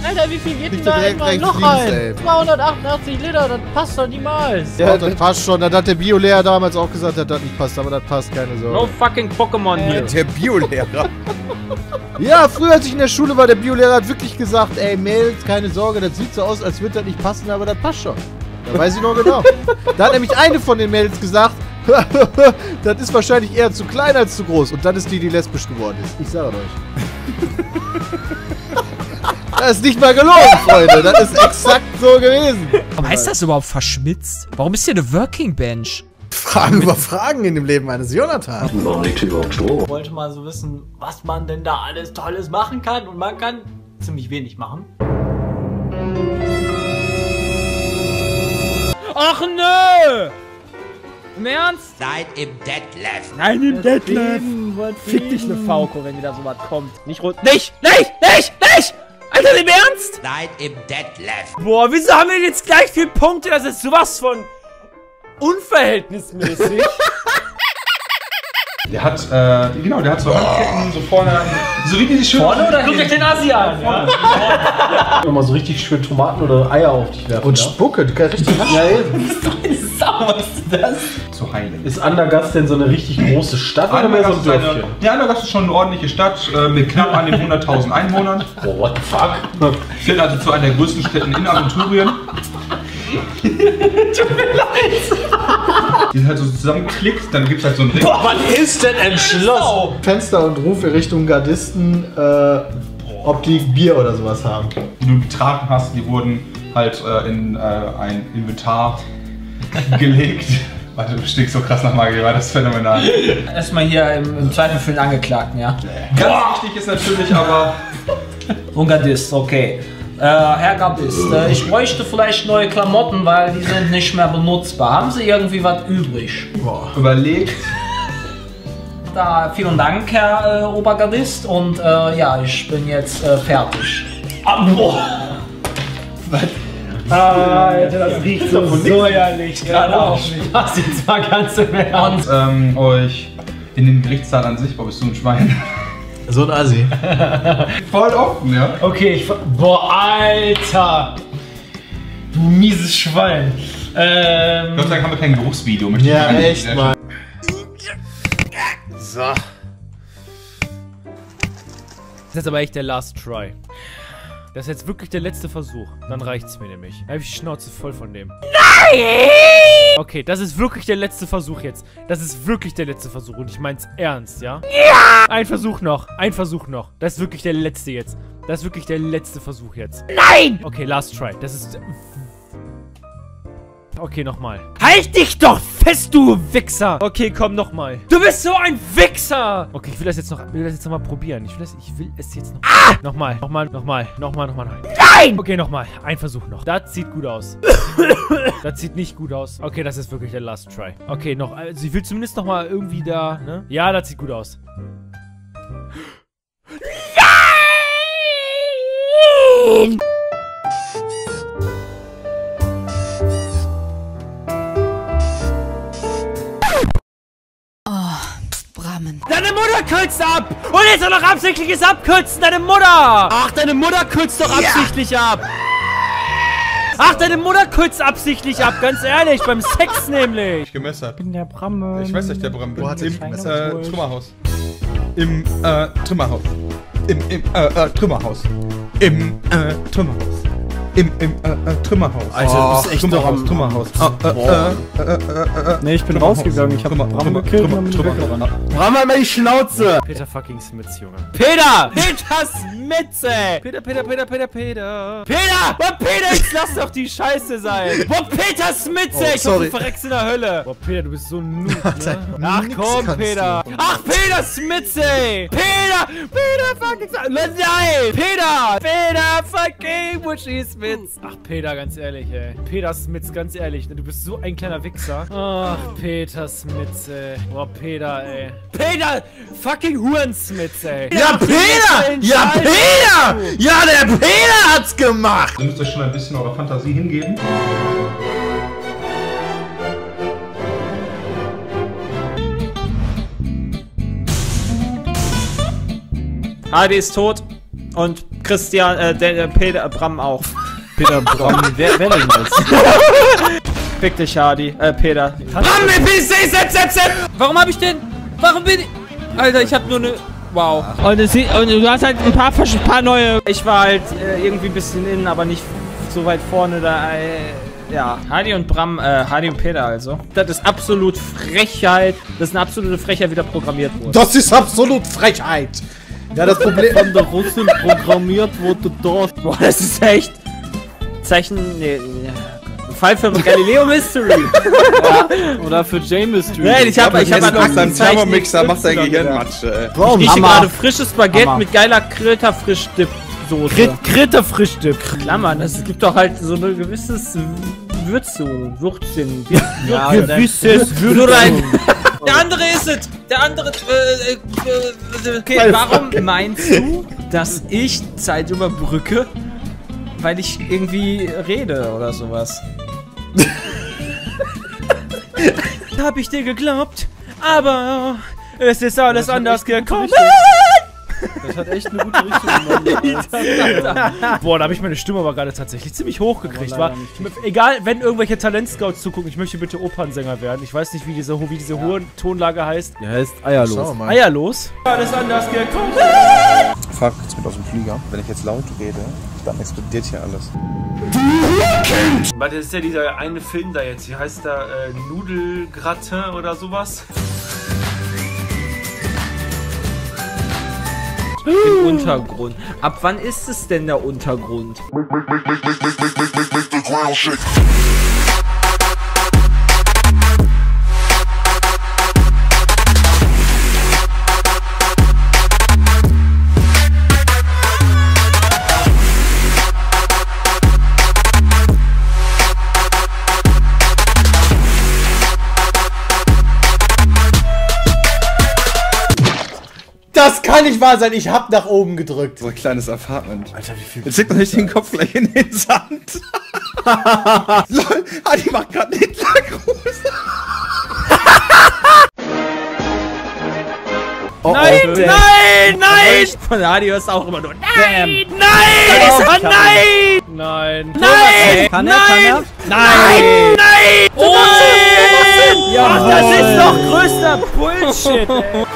Alter, wie viel geht denn da in mein Loch rein? 288 Liter, das passt doch niemals. Ja, das passt schon. Das hat der Bio-Lehrer damals auch gesagt, dass das nicht passt, aber das passt, keine Sorge. No fucking Pokémon hier. Der Bio-Lehrer. Ja, früher, als ich in der Schule war, der Biolehrer hat wirklich gesagt, ey, Mädels, keine Sorge, das sieht so aus, als würde das nicht passen, aber das passt schon. Da weiß ich noch genau. Da hat nämlich eine von den Mädels gesagt, das ist wahrscheinlich eher zu klein als zu groß. Und dann ist die, die lesbisch geworden ist. Ich sage euch. Das ist nicht mal gelogen, Freunde. Das ist exakt so gewesen. Warum heißt das überhaupt verschmitzt? Warum ist hier eine Working Bench? Fragen über Fragen in dem Leben eines Jonathan. Ich wollte mal so wissen, was man denn da alles Tolles machen kann. Und man kann ziemlich wenig machen. Ach nö! Im Ernst? Nein, im Detlef. Nein, im Detlef. Fick dich ne Falco, wenn dir da sowas kommt. Nicht rot. Nicht! Nicht! Nicht! Nicht! Alter, im Ernst? Nein, im Detlef. Boah, wieso haben wir jetzt gleich 4 Punkte? Das ist sowas von... unverhältnismäßig. Der hat, genau, der hat so Handketten, so vorne, so wie diese schönen... Vorne oder? Guck dir den Asi an. Ja, ja. Nochmal so richtig schön Tomaten oder Eier auf dich werfen. Und ja? Spucke, du kannst richtig... Ja, ey. Sau, was ist das? Zu heilig. Ist Andergast denn so eine richtig große Stadt oder mehr so ein Dörfchen? Ja, Andergast ist schon eine ordentliche Stadt, mit knapp an den 100.000 Einwohnern. Oh, what the fuck? Zählt also zu einer der größten Städten in Aventurien. Tut mir leid. Die sind halt so zusammenklickt, dann gibt's halt so einen Ring. Boah, wann ist denn entschlossen? Fenster und Ruf in Richtung Gardisten, ob die Bier oder sowas haben. Die du getragen hast, die wurden halt in ein Inventar gelegt. Warte, du stiegst so krass nach Magie, war das phänomenal. Erstmal hier im Zweifel für den Angeklagten, ja? Nee. Ganz wichtig ist natürlich aber... Und Gardist, okay. Herr Gardist, ich bräuchte vielleicht neue Klamotten, weil die sind nicht mehr benutzbar. Haben Sie irgendwie was übrig? Boah. Überlegt. Da, vielen Dank, Herr Obergardist. Und ja, ich bin jetzt fertig. Ah, boah. Was? Ah, Alter, das riecht so säuerlich. Gerade auch nicht. Das sieht zwar ganz im Ernst. Und euch in den Gerichtssaal an sich, Bob, bist du ein Schwein? So ein Assi. Voll offen, ja. Okay, ich... Boah, Alter! Du mieses Schwein. Gott sei Dank haben wir kein Geruchsvideo mit dir. Ja, echt, Mann. So. Das ist jetzt aber echt der Last Try. Das ist jetzt wirklich der letzte Versuch. Dann reicht's mir nämlich. Da hab ich die Schnauze voll von dem. Nein! Okay, das ist wirklich der letzte Versuch jetzt. Das ist wirklich der letzte Versuch und ich mein's ernst, ja? Ja! Ein Versuch noch, ein Versuch noch. Das ist wirklich der letzte jetzt. Das ist wirklich der letzte Versuch jetzt. Nein! Okay, last try. Das ist... Okay, nochmal. Halt dich doch fest, du Wichser! Okay, komm, nochmal. Du bist so ein Wichser! Okay, ich will das jetzt noch mal probieren. Ich will es jetzt noch... Ah! Nochmal. Nein! Okay, nochmal. Ein Versuch noch. Das sieht gut aus. Das sieht nicht gut aus. Okay, das ist wirklich der Last Try. Okay, noch... Also, ich will zumindest nochmal irgendwie da... Ne? Ja, das sieht gut aus. Nein! Deine Mutter kürzt ab! Und jetzt auch noch absichtliches Abkürzen, deine Mutter! Ach, deine Mutter kürzt doch absichtlich ab! Ach, deine Mutter kürzt absichtlich ab, ganz ehrlich, beim Sex nämlich! Ich gemessert. Ich bin der Brammen. Ich weiß, dass ich der Brammen bin. Im Trümmerhaus. Im Trümmerhaus. Im Trümmerhaus. Im Trümmerhaus. Also, du bist echt Trümmerhaus, am Trümmerhaus. Ne, ich bin rausgegangen. Ich hab Bram gekillt und Bram einmal die Schnauze! Peter fucking Smits, Junge. Peter! Peter Smits, ey! Peter! Peter! Boah, Peter, jetzt lass doch die Scheiße sein! Boah, Peter Smits, ey! Ich hoffe, du verreckst in der Hölle! Boah, Peter, du bist so ein Noob, ne? Ach komm, Peter! Ach, Peter Smits, ey! Peter! Peter fucking Smits! Nein! Peter! Peter fucking Muschis! Ach, Peter, ganz ehrlich, ey. Peter Smits, ganz ehrlich, du bist so ein kleiner Wichser. Ach, Peter Smits, ey. Boah, Peter, ey. Peter fucking Huren-Smits, ey. Ja, Peter! Ja, Peter! Ja, der Peter hat's gemacht! Ihr müsst euch schon ein bisschen eurer Fantasie hingeben. Hardy ist tot und Christian, Peter, Bram auch. Peter Bram, wer denn das? Fick dich, Hardy. Peter. Bram, warum hab ich denn? Warum bin ich? Alter, ich hab nur ne. Wow. Und du hast halt ein paar neue. Ich war halt irgendwie ein bisschen innen, aber nicht so weit vorne da. Ja. Hardy und Bram, Hardy und Peter also. Das ist absolut Frechheit. Das ist eine absolute Frechheit, wie da programmiert wurde. Das ist absolut Frechheit. Ja, das Problem. Von der Russen programmiert wurde dort. Boah, das ist echt. Zeichen. Nee, Fall für Galileo Mystery. Ja, oder für James Mystery. Nein, ich hab halt noch einen Thermomixer, macht sein Gehirnmatsche. Ich rieche gerade frisches Spaghetti mit geiler Kreta-Frischdip-Soße. Kreta-Frischdip. Klammern, es gibt doch halt so ein gewisses Würzung. Würzchen. Ja, gewisses Würzchen. Der andere ist es! Der andere... okay, warum meinst du, dass ich Zeit überbrücke, weil ich irgendwie rede oder sowas? Hab ich dir geglaubt, aber es ist alles anders gekommen! Das hat echt eine gute Richtung genommen. Boah, da habe ich meine Stimme aber gerade tatsächlich ziemlich hoch gekriegt. Egal, wenn irgendwelche Talentscouts zugucken, ich möchte bitte Opernsänger werden. Ich weiß nicht, wie diese hohe Tonlage heißt. Der heißt Eierlos. Eierlos? Alles anders gekommen. Fuck, jetzt mit aus dem Flieger. Wenn ich jetzt laut rede, dann explodiert hier alles. Weil das ist ja dieser eine Film da jetzt. Hier heißt da Nudelgratin oder sowas. Im Untergrund. Ab wann ist es denn der Untergrund? Das kann nicht wahr sein, ich hab nach oben gedrückt. So ein kleines Apartment. Alter, wie viel. Jetzt legt doch nicht den Kopf gleich in den Sand. Lol, Adi macht gerade den Hitlergruß. Oh, nein, oh, nein! Von Adi hörst du auch immer nur. Nein! Nein! Nein! Nein! Nein! Kann er? Nein! Nein! Nein! Oh! Ja, das ist doch größter Bullshit, ey.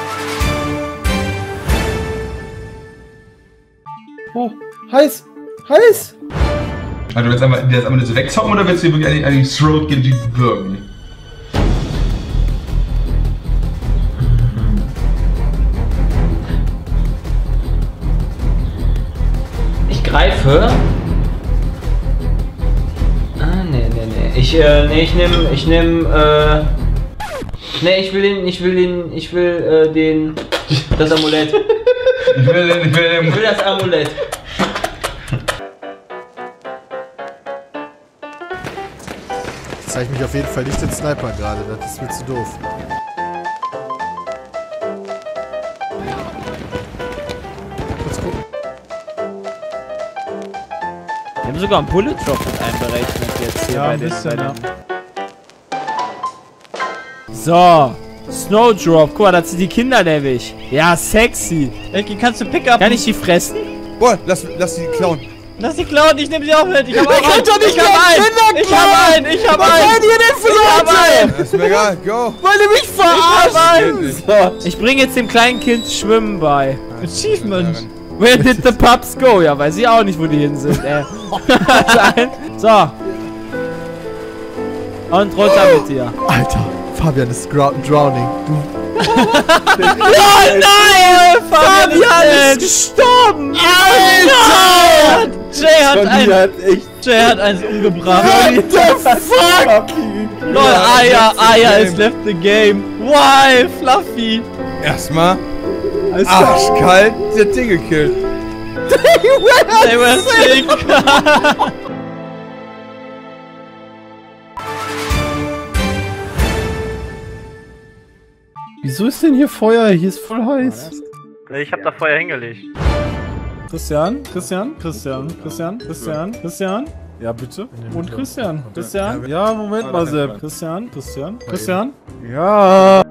Oh, heiß! Heiß! Also willst du jetzt einmal so wegzocken oder willst du wirklich an die Throat gehen, die Birnen? Ich greife. Ah, nee. Ich will das Amulett. Ich will das Amulett. Jetzt zeige ich mich auf jeden Fall nicht den Sniper gerade, das ist mir zu doof. Kurz gucken. Wir haben sogar einen Bullet Drop mit einberechnet jetzt hier bei den Sniper. So. Snowdrop, guck mal, da sind die Kinder nämlich. Ja, sexy. Ecki, kannst du Pickup? Kann ich die fressen? Boah, lass die klauen. Lass die klauen, ich nehme die auch mit. Ich hab einen. Ich hab einen. Was seid ihr denn für Leute? Das ist mir egal, go. Wollt ihr mich verarschen? Ich bringe jetzt dem kleinen Kind Schwimmen bei. Achievement. Where did the pups go? Ja, weiß ich auch nicht, wo die hin sind, ey. So. Und runter mit dir. Alter, Fabian ist drowning. Du. LOL, nein! Fabian ist gestorben! Alter! Jay hat eins umgebracht. What the fuck? LOL, Aya is left the game. Why, Fluffy? Erstmal. Arschkalt, der Ding gekillt. They were sick. Wieso ist denn hier Feuer? Hier ist voll heiß. Ich hab da Feuer hingelegt. Christian? Ja, bitte. Und Christian. Christian? Ja, Moment mal, Sepp. Christian? Ja.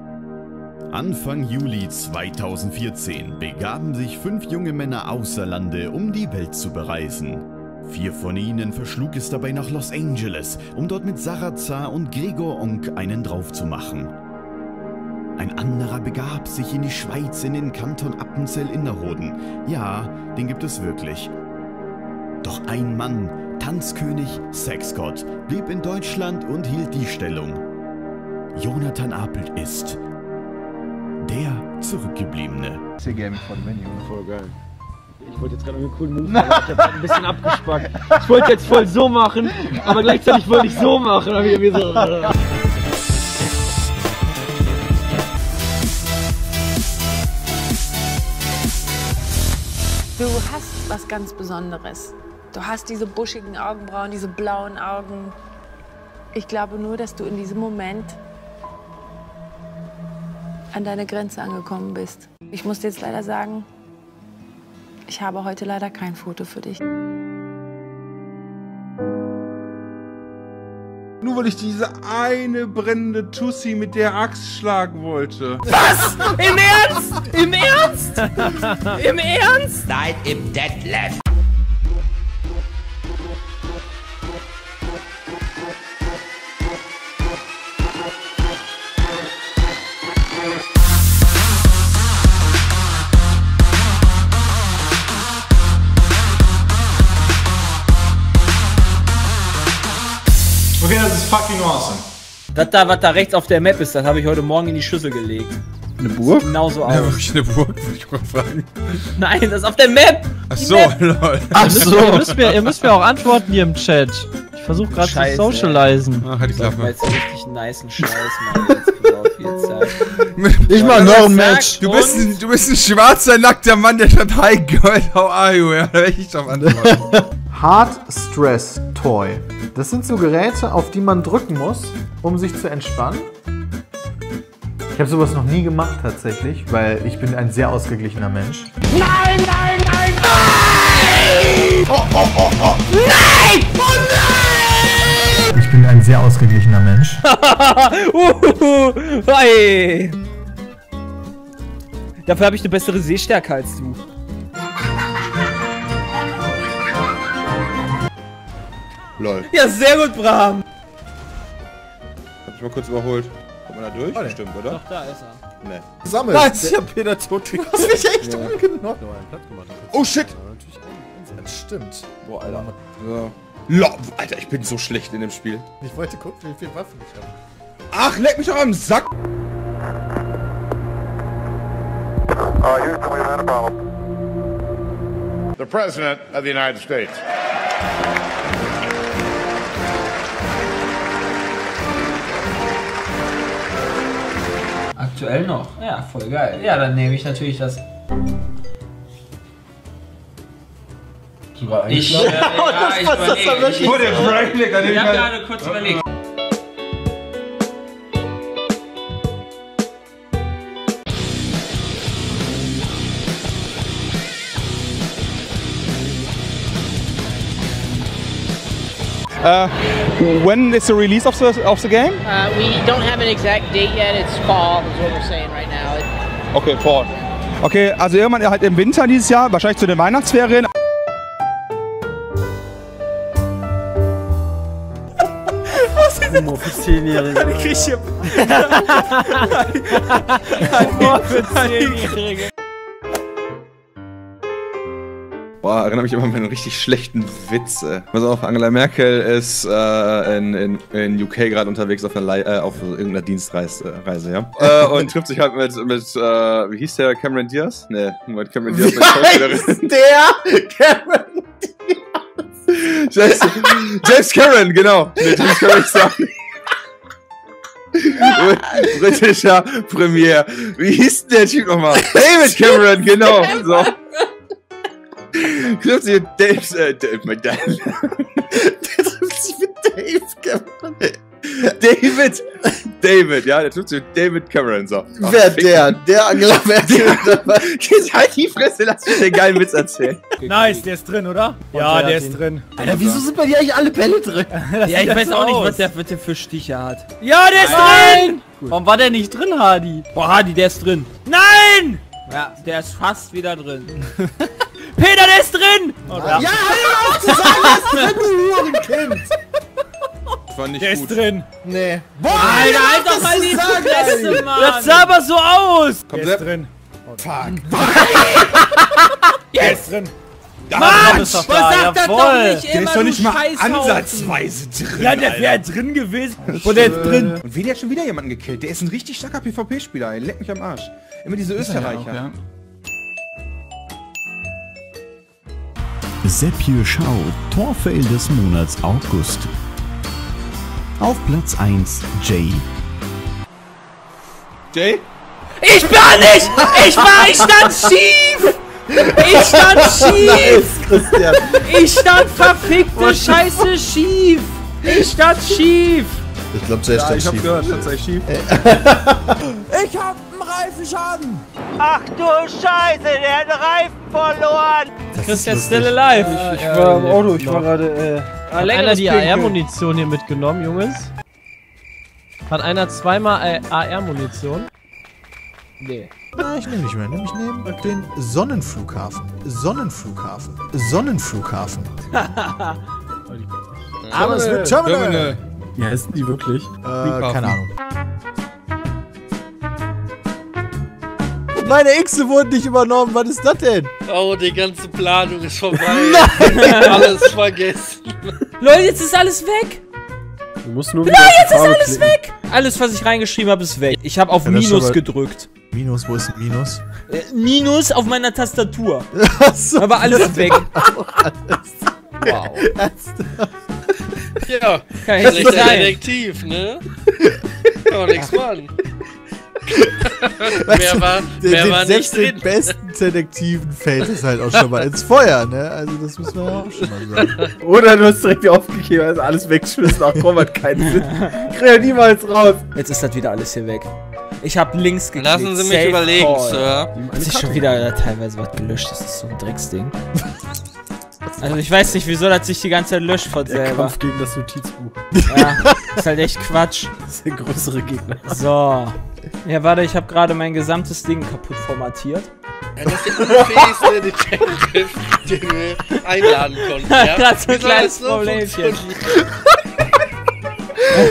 Anfang Juli 2014 begaben sich 5 junge Männer außer Lande, um die Welt zu bereisen. 4 von ihnen verschlug es dabei nach Los Angeles, um dort mit Sarazar und Gregor Onk einen drauf zu machen. Ein anderer begab sich in die Schweiz, in den Kanton Appenzell-Innerrhoden. Ja, den gibt es wirklich. Doch ein Mann, Tanzkönig, Sexgott, blieb in Deutschland und hielt die Stellung. Jonathan Apelt ist der Zurückgebliebene. Voll geil. Ich wollte jetzt gerade einen coolen Move machen, ich hab ein bisschen abgespackt. Ich wollte jetzt voll so machen, aber gleichzeitig wollte ich so machen. Du hast was ganz Besonderes. Du hast diese buschigen Augenbrauen, diese blauen Augen. Ich glaube nur, dass du in diesem Moment an deine Grenze angekommen bist. Ich muss dir jetzt leider sagen, ich habe heute leider kein Foto für dich. Nur weil ich diese eine brennende Tussi mit der Axt schlagen wollte. Was? Im Ernst? Im Ernst? Im Ernst? Nein, im Deadlift. Okay, das ist fucking awesome. Das da, was da rechts auf der Map ist, das habe ich heute Morgen in die Schüssel gelegt. Eine Burg? Sieht genauso aus. Ja, wirklich eine Burg, würde ich mal fragen. Nein, das ist auf der Map! Ach so, lol. Ach so. Ihr müsst mir auch antworten hier im Chat. Ich versuche gerade zu socialisen. Ach, halt die Klappe. Jetzt richtig nicen Scheiß, Mann. Ich mach noch ein Match. Du bist ein schwarzer, nackter Mann, der sagt, hi girl, how are you? Ja, da werde ich drauf antworten. Hard Stress Toy. Das sind so Geräte, auf die man drücken muss, um sich zu entspannen. Ich habe sowas noch nie gemacht tatsächlich, weil ich bin ein sehr ausgeglichener Mensch. Nein, nein, nein, nein! Oh, oh, oh, oh. Nein! Oh nein! Ich bin ein sehr ausgeglichener Mensch. Hey. Dafür habe ich eine bessere Sehstärke als du. Lol. Ja, sehr gut, Bram! Hab ich mal kurz überholt. Kommt man da durch? Oh, nee. Stimmt, oder? Doch, da ist er. Nee. Sammelt! Nein, ich hab Peter tot gekriegt. Du hast mich echt umgenommen. Oh shit! Das stimmt. Boah, Alter. Ja. Lol, Alter, ich bin so schlecht in dem Spiel. Ich wollte gucken, wie viele Waffen ich habe. Ach, leck mich doch am Sack! Houston, we've had a problem. The President of the United States. Aktuell noch. Ja, voll geil. Ja, dann nehme ich natürlich das. Sogar ich. Ich wurde Franklin an den. Ich hab gerade kurz überlegt. When is the release of the game? We don't have an exact date yet. It's fall, is what we're saying right now. Okay, fall. Okay, also irgendwann halt im Winter dieses Jahr, wahrscheinlich zu den Weihnachtsferien. Humor für 10-Jährige. Ich krieg hier. Humor für 10-Jährige. Boah, erinnere mich immer an meine richtig schlechten Witze. Pass auf, Angela Merkel ist in UK gerade unterwegs auf einer irgendeiner Dienstreise, ja? Und trifft sich halt mit wie hieß der? Cameron Diaz? Ne, mit Cameron Diaz. Cameron Diaz! James Cameron, genau. Nee, James Cameron ist da. Britischer Premier. Wie hieß denn der Typ nochmal? David Cameron, genau. So. Trifft sich mit Dave Cameron. David, ja, der trifft sich mit David Cameron, so. Ach, wer der Angela Merkel dabei? Halt die Fresse, lass mich den geilen Witz erzählen. Nice, der ist drin, oder? Ja, der ist drin. Alter, wieso sind bei dir eigentlich alle Bälle drin? Ja, ich weiß auch nicht, was der für Stiche hat. Ja, der ist drin! Gut. Warum war der nicht drin, Hardy? Boah, Hardy, der ist drin. Nein! Ja, der ist fast wieder drin. Peter, der ist drin! Oh, ja, hör auf zu sagen, der ist drin, du Hurenkind! Das war nicht der gut. Der ist drin. Nee. Boah, Alter, halt doch mal die Fresse, Mann! Das sah aber so aus! Komm, der ist drin. Fuck. Der ist drin. Mann, was sagt das doch nicht immer, der ist doch nicht mal ansatzweise drin. Ja, der wäre drin gewesen. Und der ist drin. Und wen, der hat schon wieder jemanden gekillt. Der ist ein richtig starker PvP-Spieler, ey. Leck mich am Arsch. Immer diese Österreicher. Seppje Schau, Torfail des Monats August. Auf Platz 1, Jay. Jay? Ich war nicht! Ich stand schief! Nice, ich stand verfickte Scheiße schief! Ich glaube, der stand schief. Ich hab gehört, stand sehr schief. Ich hab einen Reifenschaden! Ach du Scheiße, der hat einen Reifen verloren! Christian still alive! Ich war im Auto, ich war gerade... Hat einer die AR-Munition hier mitgenommen, Jungs? Hat einer zweimal AR-Munition? Nee. Na, ich nehme nicht mehr. Ich nehme den Sonnenflughafen. Aber es wird Terminal! Ja, ist die wirklich? Keine Ahnung. Meine Xe wurden nicht übernommen, was ist das denn? Oh, die ganze Planung ist vorbei. Nein! Alles vergessen. Leute, jetzt ist alles weg. Du musst nur Nein, jetzt ist alles weg. Alles, was ich reingeschrieben habe, ist weg. Ich habe auf Minus gedrückt. Minus, wo ist ein Minus? Minus auf meiner Tastatur. So, aber alles weg. Wow. Ja, kein Detektiv, ne? Ja, nix machen. Mehr war nicht drin. Besten Detektiven fällt es halt auch schon mal ins Feuer, ne? Also das müssen wir ja auch schon mal sagen. Oder du hast direkt aufgegeben, also alles weggeschmissen, auch komm, hat keinen Sinn. Krieg ja niemals raus. Jetzt ist das wieder alles hier weg. Ich hab links geklickt. Lassen Sie mich überlegen, Sir. Das ist schon wieder teilweise was gelöscht, das ist so ein Drecksding. Also ich weiß nicht, wieso das sich die ganze Zeit löscht von selber. Der Kampf gegen das Notizbuch. Ja, ist halt echt Quatsch. Das ist der größere Gegner. So. Ja, warte, ich habe gerade mein gesamtes Ding kaputt formatiert. Ja, das ist der unfähigste Detective, den wir einladen konnten, ja? Das ist ein kleines Problemchen.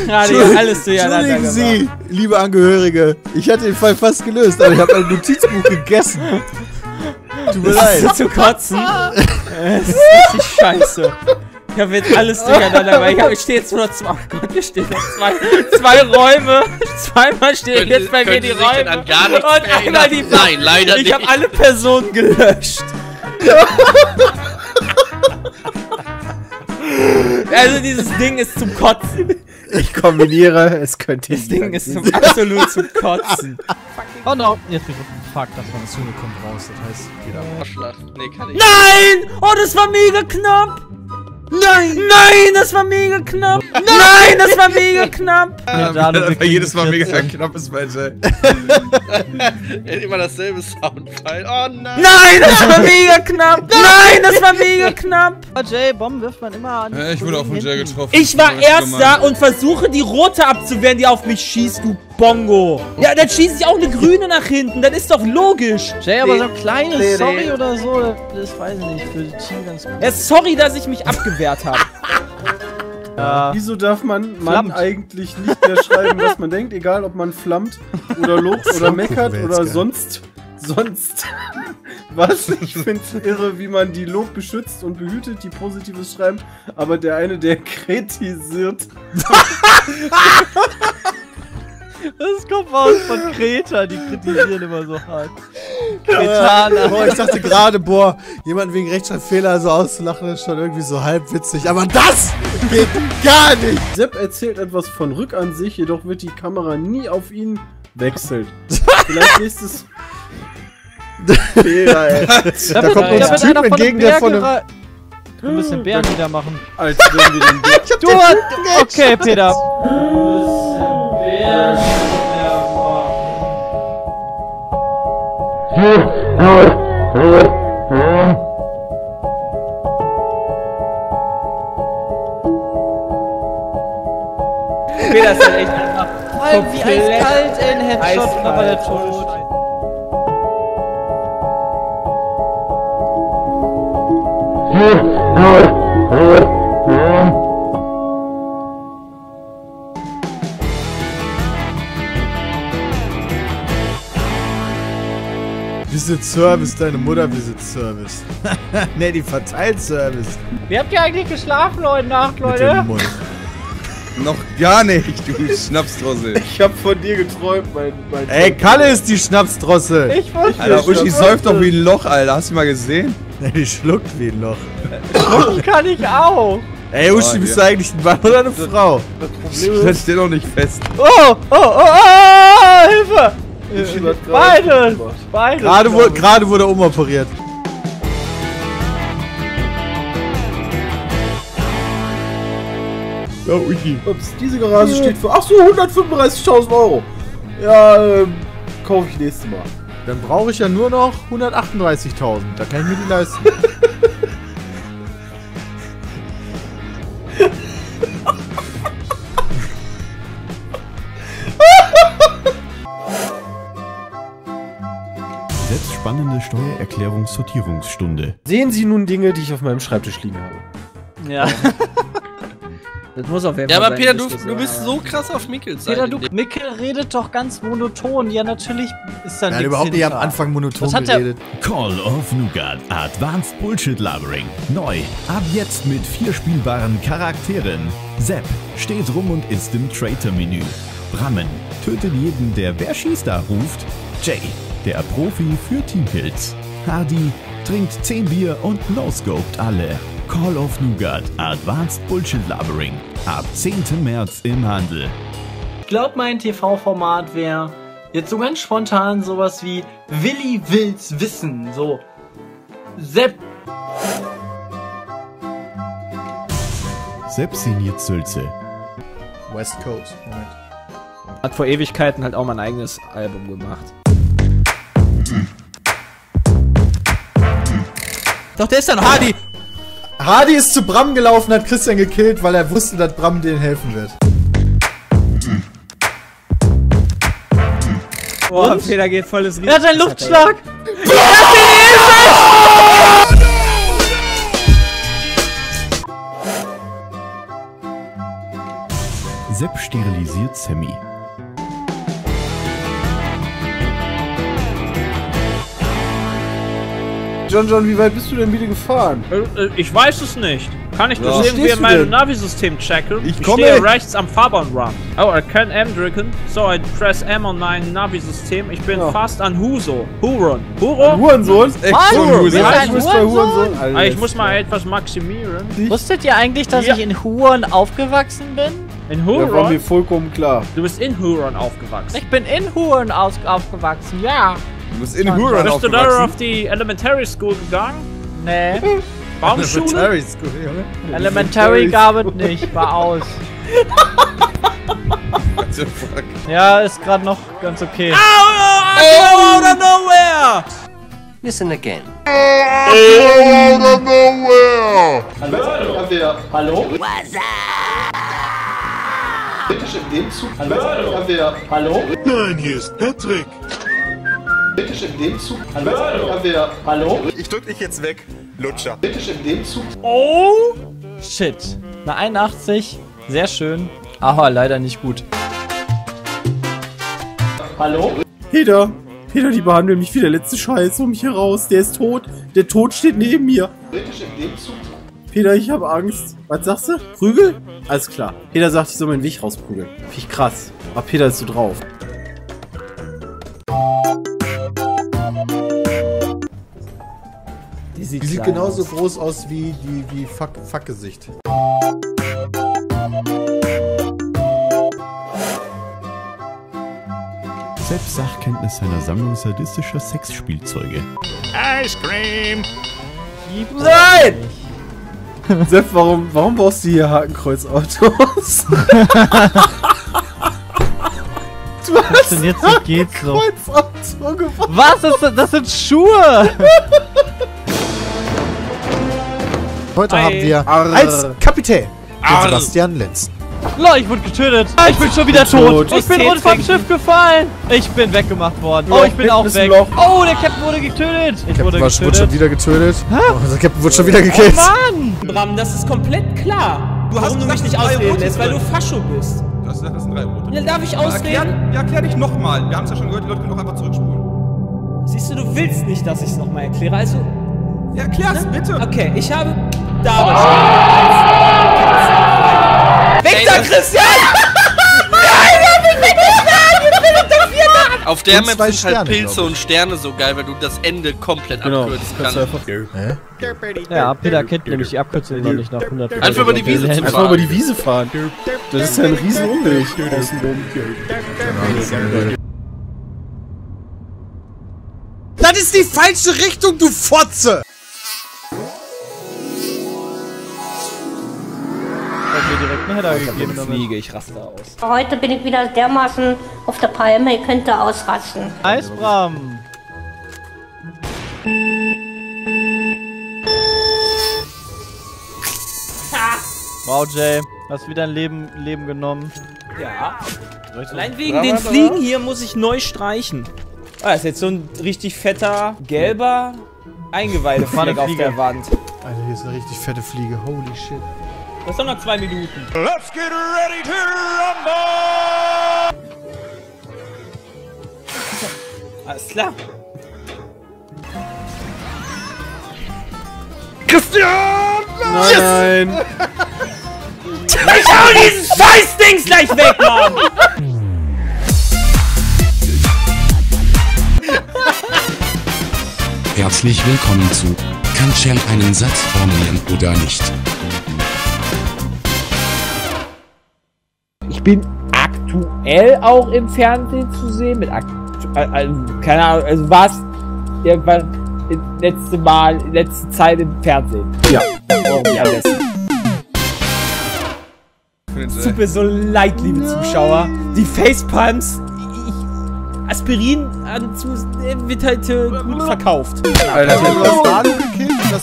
Gerade alles durcheinander gemacht. Entschuldigen Sie, liebe Angehörige, ich hatte den Fall fast gelöst, aber ich habe ein Notizbuch gegessen. Tut mir leid. Das ist zu kotzen. Das ist richtig scheiße. Ich hab jetzt alles durcheinander, weil ich stehe jetzt nur noch zwei. Oh Gott, hier stehen zwei Räume. Zweimal stehen jetzt bei mir die Räume. An gar nichts und einmal die. Nein, leider nicht. Ich hab alle Personen gelöscht. Also dieses Ding ist zum Kotzen. Ich kombiniere, es könnte. Das Ding ist zum absolut zum Kotzen. Oh no, jetzt bin ich fuck, das war eine Zone kommt raus. Das heißt, jeder Arschlacht. Nee, kann ich. Nein! Oh, das war mega knapp! Nein! Nein, das war mega knapp! Nein, das war mega knapp! Jedes Mal mega knapp ist mein Jay. Immer dasselbe Soundfile. Oh nein! Nein, das war mega knapp! Nein, das war mega knapp! Jay, Bomben wirft man immer an. Ich wurde auf den Jay getroffen. Ich war erster und versuche die rote abzuwehren, die auf mich schießt, du Bongo. Ja, dann schießt ich auch eine grüne nach hinten, das ist doch logisch. Jay, aber so ein kleines Sorry oder so, das weiß ich nicht, für das Team ganz gut. Ja, sorry, dass ich mich abgewehrt habe. Ja. Wieso darf man eigentlich nicht mehr schreiben, was man denkt, egal ob man flammt oder lobt oder meckert oder sonst. Was? Ich finde es irre, wie man die Lob beschützt und behütet, die Positives schreiben, aber der eine, der kritisiert. Das kommt aus von Kreta, die kritisieren immer so hart. Kretaner. Boah, ich dachte gerade, boah, jemanden wegen Rechtschreibfehler so auszulachen, ist schon irgendwie so halb witzig. Aber das geht gar nicht! Sepp erzählt etwas von Rückansicht, jedoch wird die Kamera nie auf ihn wechselt. Vielleicht nächstes... Fehler, ey. Da kommt uns ein Typ entgegen, der von einem... Wir müssen den Bären wieder machen. Als würden wir den Bären... Du hast... Okay, Peter. Peter ist halt echt einfach wie eiskalt in Headshot, aber der tot. Visit Service, deine Mutter Visit Service. Ne, die verteilt Service. Wie habt ihr eigentlich geschlafen heute Nacht, Leute? Noch gar nicht, du Schnapsdrossel. Ich hab von dir geträumt, mein Ey, Kalle ist die Schnapsdrossel. Ich wollte Alter, Uschi säuft doch wie ein Loch, Alter. Hast du mal gesehen? Ne, die schluckt wie ein Loch. Schlucken kann ich auch. Ey, Uschi, bist du eigentlich ein Mann oder eine Frau? Das steht doch nicht fest. Oh, Hilfe! Beides! Beides! Gerade wurde er umoperiert. Ja, Uschi. Ups, diese Garage steht für... Achso, 135.000 Euro. Ja, kaufe ich nächstes Mal. Dann brauche ich ja nur noch 138.000. Da kann ich mir die leisten. Selbstspannende Steuererklärungssortierungsstunde. Sehen Sie nun Dinge, die ich auf meinem Schreibtisch liegen habe? Ja. Das muss auf jeden Fall. Ja, aber Peter, du bist so krass auf Mickels Seite. Peter, Mickel redet doch ganz monoton. Ja, natürlich ist da nichts. Nein, überhaupt nicht am Anfang monoton geredet. Call of Nougat Advanced Bullshit Labering. Neu. Ab jetzt mit 4 spielbaren Charakteren. Sepp steht rum und ist im Traitor-Menü. Brammen tötet jeden, der "Wer schießt da?" ruft. Jay, der Profi für Teamhills. Hardy trinkt 10 Bier und no-scoped alle. Call of Nougat Advanced Bullshit Labering. Ab 10. März im Handel. Ich glaube, mein TV-Format wäre jetzt so ganz spontan sowas wie Willi will's wissen. So, Sepp. Sepp signiert Sülze. West Coast. Moment. Hat vor Ewigkeiten halt auch mein eigenes Album gemacht. Doch, der ist dann Hardy. Hardy ist zu Bram gelaufen, hat Christian gekillt, weil er wusste, dass Bram denen helfen wird. Boah, Peter geht volles Risiko. Er hat einen Luftschlag! Sepp sterilisiert Sammy. John, wie weit bist du denn wieder gefahren? Ich weiß es nicht. Kann ich das irgendwie in meinem Navi-System checken? Ich stehe rechts am Fahrbahnrand. Oh, I can M drücken. So, I press M on mein Navi-System. Ich bin fast an Huso. Huron? Hurensohn? Hurensohn? Ich muss mal etwas maximieren. Wusstet ihr eigentlich, dass ich in Huron aufgewachsen bin? In Huron? Da war mir vollkommen klar. Du bist in Huron aufgewachsen. Ich bin in Huron aufgewachsen, ja. Du bist in Huron aufgewachsen. Bist du da auf die Elementary School gegangen? Nee. Baumschule? Elementary School, Junge. Elementary gab es nicht, war aus. What the fuck? Ja, ist gerade noch ganz okay. Out of nowhere! Listen again. Out of nowhere! Hallo? Hallo? What's up? Kritisch in dem Zug. Hallo? Hallo? Nein, hier ist Patrick. Kritisch in dem Zug. Hallo? Hallo? Ich drück dich jetzt weg, Lutscher. Kritisch in dem Zug. Oh! Shit. Eine 81. Sehr schön. Aha, leider nicht gut. Hallo? Peter. Peter, die behandeln mich wie der letzte Scheiß um mich heraus. Der ist tot. Der Tod steht neben mir. Peter, ich habe Angst. Was sagst du? Prügel? Alles klar. Peter sagt, ich soll meinen Weg rausprügeln. Finde ich krass. Aber Peter ist so drauf. Die sieht genauso groß aus wie die Fuck-Gesicht. Sepp Sachkenntnis seiner Sammlung sadistischer Sexspielzeuge. Ice Cream! Nein! Sepp, warum baust du hier Hakenkreuzautos? Du hast denn jetzt Hakenkreuzauto gebaut. Was ist das? Das sind Schuhe! Heute haben wir als Kapitän Sebastian Lenz. Lol, ich wurde getötet. Ich bin schon wieder tot. Ich bin runter vom Schiff gefallen. Ich bin weggemacht worden. Oh, ich bin auch weg. Oh, der Captain wurde getötet. Ich wurde schon wieder getötet. Oh, der Captain wurde schon wieder gekillt. Oh, Mann. Bram, das ist komplett klar. Warum du mich nicht ausreden lässt, weil du Fascho bist. Das sind drei Rote. Ja, darf ich ausreden? Ja, erklär dich nochmal. Wir haben es ja schon gehört, die Leute können doch einfach zurückspulen. Siehst du willst nicht, dass ich es nochmal erkläre. Also... Ja, erklär's bitte. Okay, ich habe... damals... Victor Christian! Nein, ich bin weggeschlagen! Auf der Map sind halt Pilze und Sterne so geil, weil du das Ende komplett abkürzen kannst. Ja, Peter kennt nämlich die Abkürzung noch nicht nach 100 Meter. Einfach über die Wiese fahren. Einfach über die Wiese fahren. Das ist ja ein riesen Umweg. Das ist die falsche Richtung, du Fotze! Ich raste aus. Heute bin ich wieder dermaßen auf der Palme, ihr könnt da ausrasten. Eisbram! Wow, Jay, hast wieder ein Leben genommen. Ja. Allein wegen den Fliegen hier muss ich neu streichen. Ah, ist jetzt so ein richtig fetter, gelber Eingeweidefleck auf der Wand. Alter, hier ist eine richtig fette Fliege, holy shit. Das ist doch noch 2 Minuten. Let's get ready to rumble! Alles klar. Christian! Nein! Yes! Ich hau diesen Scheißdings gleich weg, Mann! Herzlich willkommen zu Kann Shell einen Satz formulieren oder nicht? Ich bin aktuell auch im Fernsehen zu sehen, mit keine Ahnung, also was irgendwann letzte Zeit im Fernsehen. Ja. Oh, ja, das tut mir so leid, liebe Zuschauer. Die Facepalms, Aspirin wird halt gut verkauft. Alter, das gekillt, das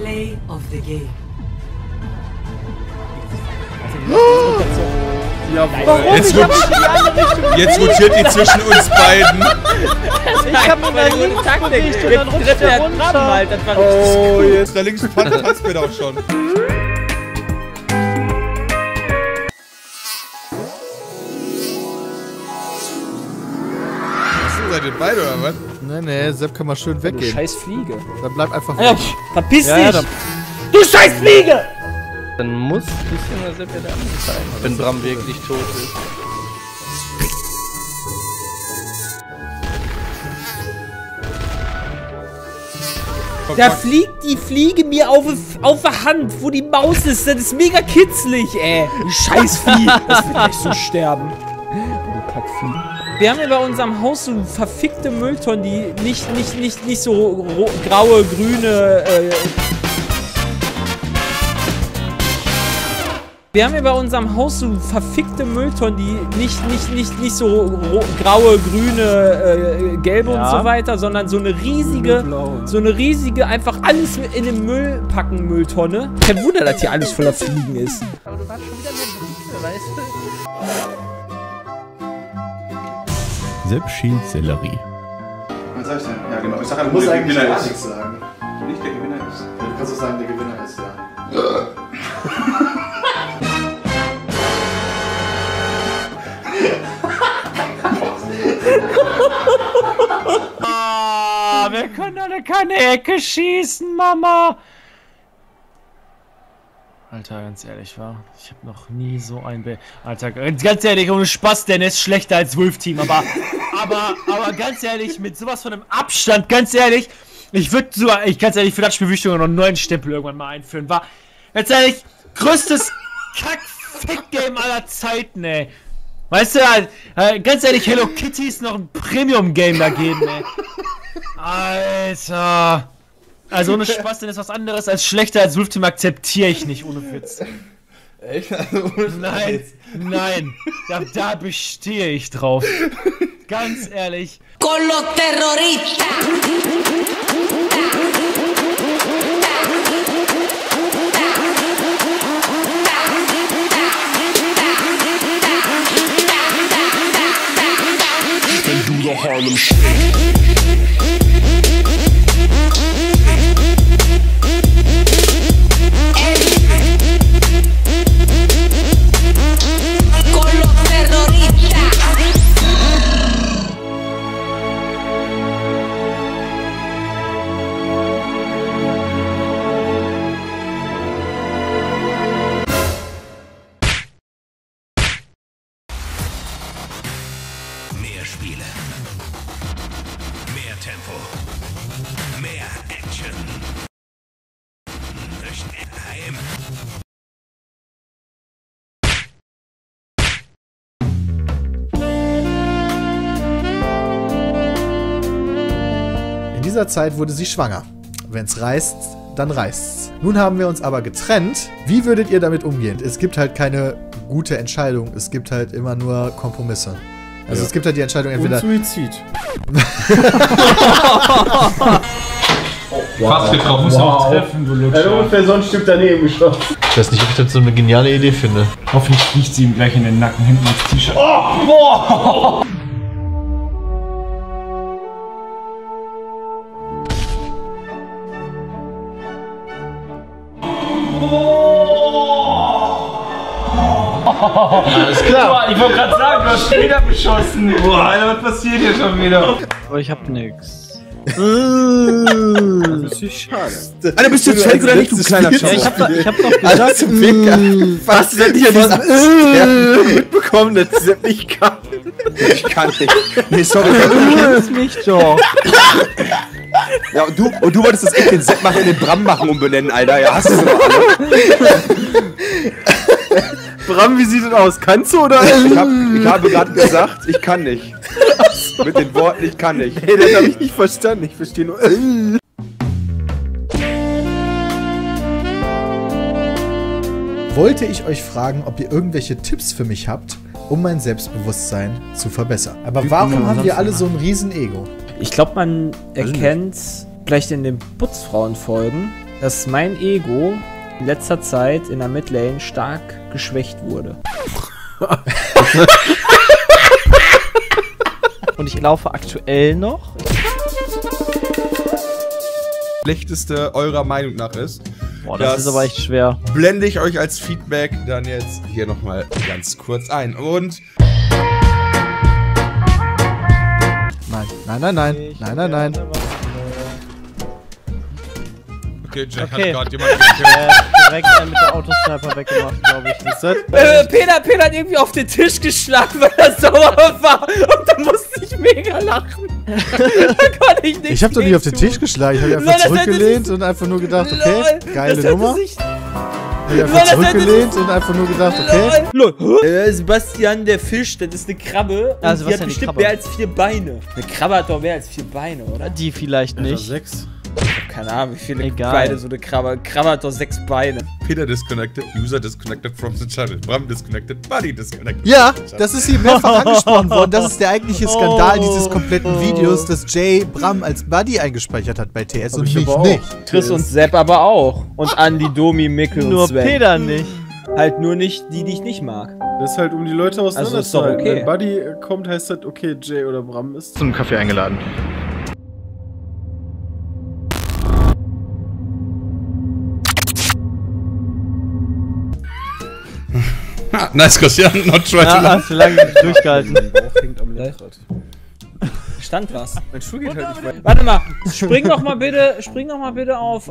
Play of the Game. Warum? Jetzt rotiert die zwischen uns beiden. Ich hab mal so eine Taktik. Dann rutscht der Krabben halt. Das war richtig cool. Jetzt da links Panther passt mir doch schon. Was seid ihr beide oder was? Nee, Sepp kann mal schön weggehen. Scheiß Fliege. Dann bleib einfach weg. Verpiss dich! Du Scheiß Fliege! Dann muss bisschen was Sepp wieder anzeigen, wenn Bram wirklich tot ist. Da fliegt die Fliege mir auf der Hand, wo die Maus ist. Das ist mega kitzlig, ey. Scheiß Fliege. Das wird echt so sterben. Du Kackfliege. Wir haben ja bei unserem Haus so verfickte Mülltonnen, die nicht so graue, grüne... gelbe und so weiter, sondern so eine riesige, einfach alles in den Müll packen Mülltonne. Kein Wunder, dass hier alles voller Fliegen ist. Aber du warst schon wieder mit der weißt du? Sepp schält Sellerie. Was sag ich denn? Ja genau, ich sag einfach, der Gewinner ist. Nichts sagen. Nicht der Gewinner ist. Ja, du kannst doch sagen, der Gewinner ist, ja. Oh, wir können alle keine Ecke schießen, Mama. Alter, ganz ehrlich, war ich habe noch nie so ein... Alter, ganz ehrlich, ohne Spaß, Dennis ist schlechter als Wolf-Team, aber ganz ehrlich, mit sowas von einem Abstand, ganz ehrlich, ich würde sogar, ganz ehrlich, für das Spiel würde ich sogar noch einen neuen Stempel irgendwann mal einführen, war, ganz ehrlich, größtes Kack-Fick-Game aller Zeiten, ey. Weißt du, ganz ehrlich, Hello Kitty ist noch ein Premium-Game dagegen, ey. Alter... Also ohne Spaß, denn ist was anderes als schlechter als Wolf Team akzeptiere ich nicht, ohne Witz. Echt? Also ohne nein, nein, da bestehe ich drauf. Ganz ehrlich. Colo Terrorista! Harlem Zeit wurde sie schwanger. Wenn's reißt, dann reißt's. Nun haben wir uns aber getrennt. Wie würdet ihr damit umgehen? Es gibt halt keine gute Entscheidung. Es gibt halt immer nur Kompromisse. Also ja. Es gibt halt die Entscheidung entweder... Und Suizid. Wow. Fast getroffen, muss auch treffen, du Lutscher. Er hat ungefähr so ein Stück daneben geschossen. Ich weiß nicht, ob ich das so eine geniale Idee finde. Hoffentlich riecht sie ihm gleich in den Nacken hinten ins T-Shirt. Oh, boah. Alles klar. Ich wollte gerade sagen, du hast wieder beschossen. Boah, Alter, was passiert hier schon wieder? Aber ich hab nix. Das ist schade. Alter, bist du Fake oder nicht, du kleiner Scheiße? Ich hab doch gesagt. Alter, zum Fick. Was ist denn hier dieses mitbekommen, dass ich das nicht kann? Ich kann nicht. Nee, sorry. Du kennst mich doch. Ja, und du wolltest das echt den Sepp machen, in den Bram machen umbenennen, Alter. Ja, hast du doch alle. Bram, wie sieht das aus? Kannst du oder? Ich habe gerade gesagt, ich kann nicht. So. Mit den Worten, ich kann nicht. Hey, das habe ich nicht verstanden. Ich verstehe nur. Wollte ich euch fragen, ob ihr irgendwelche Tipps für mich habt, um mein Selbstbewusstsein zu verbessern. Aber warum haben wir alle so ein Riesen-Ego? Ich glaube, man erkennt vielleicht in den Putzfrauen-Folgen, dass mein Ego in letzter Zeit in der Midlane stark geschwächt wurde. Und ich laufe aktuell noch. Das Schlechteste eurer Meinung nach ist. Boah, das ist aber echt schwer. Blende ich euch als Feedback dann jetzt hier nochmal ganz kurz ein. Und... Nein, nein, nein, nein, nein, nein, nein. Okay, Jack hat gerade jemanden direkt mit der Autosniper weggemacht, glaube ich. Ist das? Peter hat irgendwie auf den Tisch geschlagen, weil er sauer war. Und da musste ich mega lachen. Da konnte ich nichts. Ich habe doch nicht auf den Tisch geschlagen. Ich habe einfach zurückgelehnt und einfach nur gedacht, okay, geile Nummer. Ich habe einfach zurückgelehnt und einfach nur gedacht, okay. Sebastian der Fisch, das ist eine Krabbe. Also die hat bestimmt mehr als 4 Beine. Eine Krabbe hat doch mehr als 4 Beine, oder? Die vielleicht nicht. 6. Keine Ahnung, wie viele Beine so eine Krabbe. Krabbe hat doch 6 Beine. Peter disconnected, User disconnected from the channel. Bram disconnected, Buddy disconnected. Ja, das ist hier mehrfach angesprochen worden. Das ist der eigentliche Skandal dieses kompletten Videos, dass Jay Bram als Buddy eingespeichert hat bei TS und mich nicht. Chris und Sepp aber auch. Und Andy, Domi, Mikkel und Sven. Nur Peter nicht. Halt nur nicht die, die ich nicht mag. Das ist halt, um die Leute auseinanderzuhalten. Wenn Buddy kommt, heißt das, okay, Jay oder Bram ist zum Kaffee eingeladen. Nice, Christian, not try to laugh. Hast du lange durchgehalten. Stand was? Mein Schuh geht halt nicht weiter. Warte mal, spring noch mal bitte auf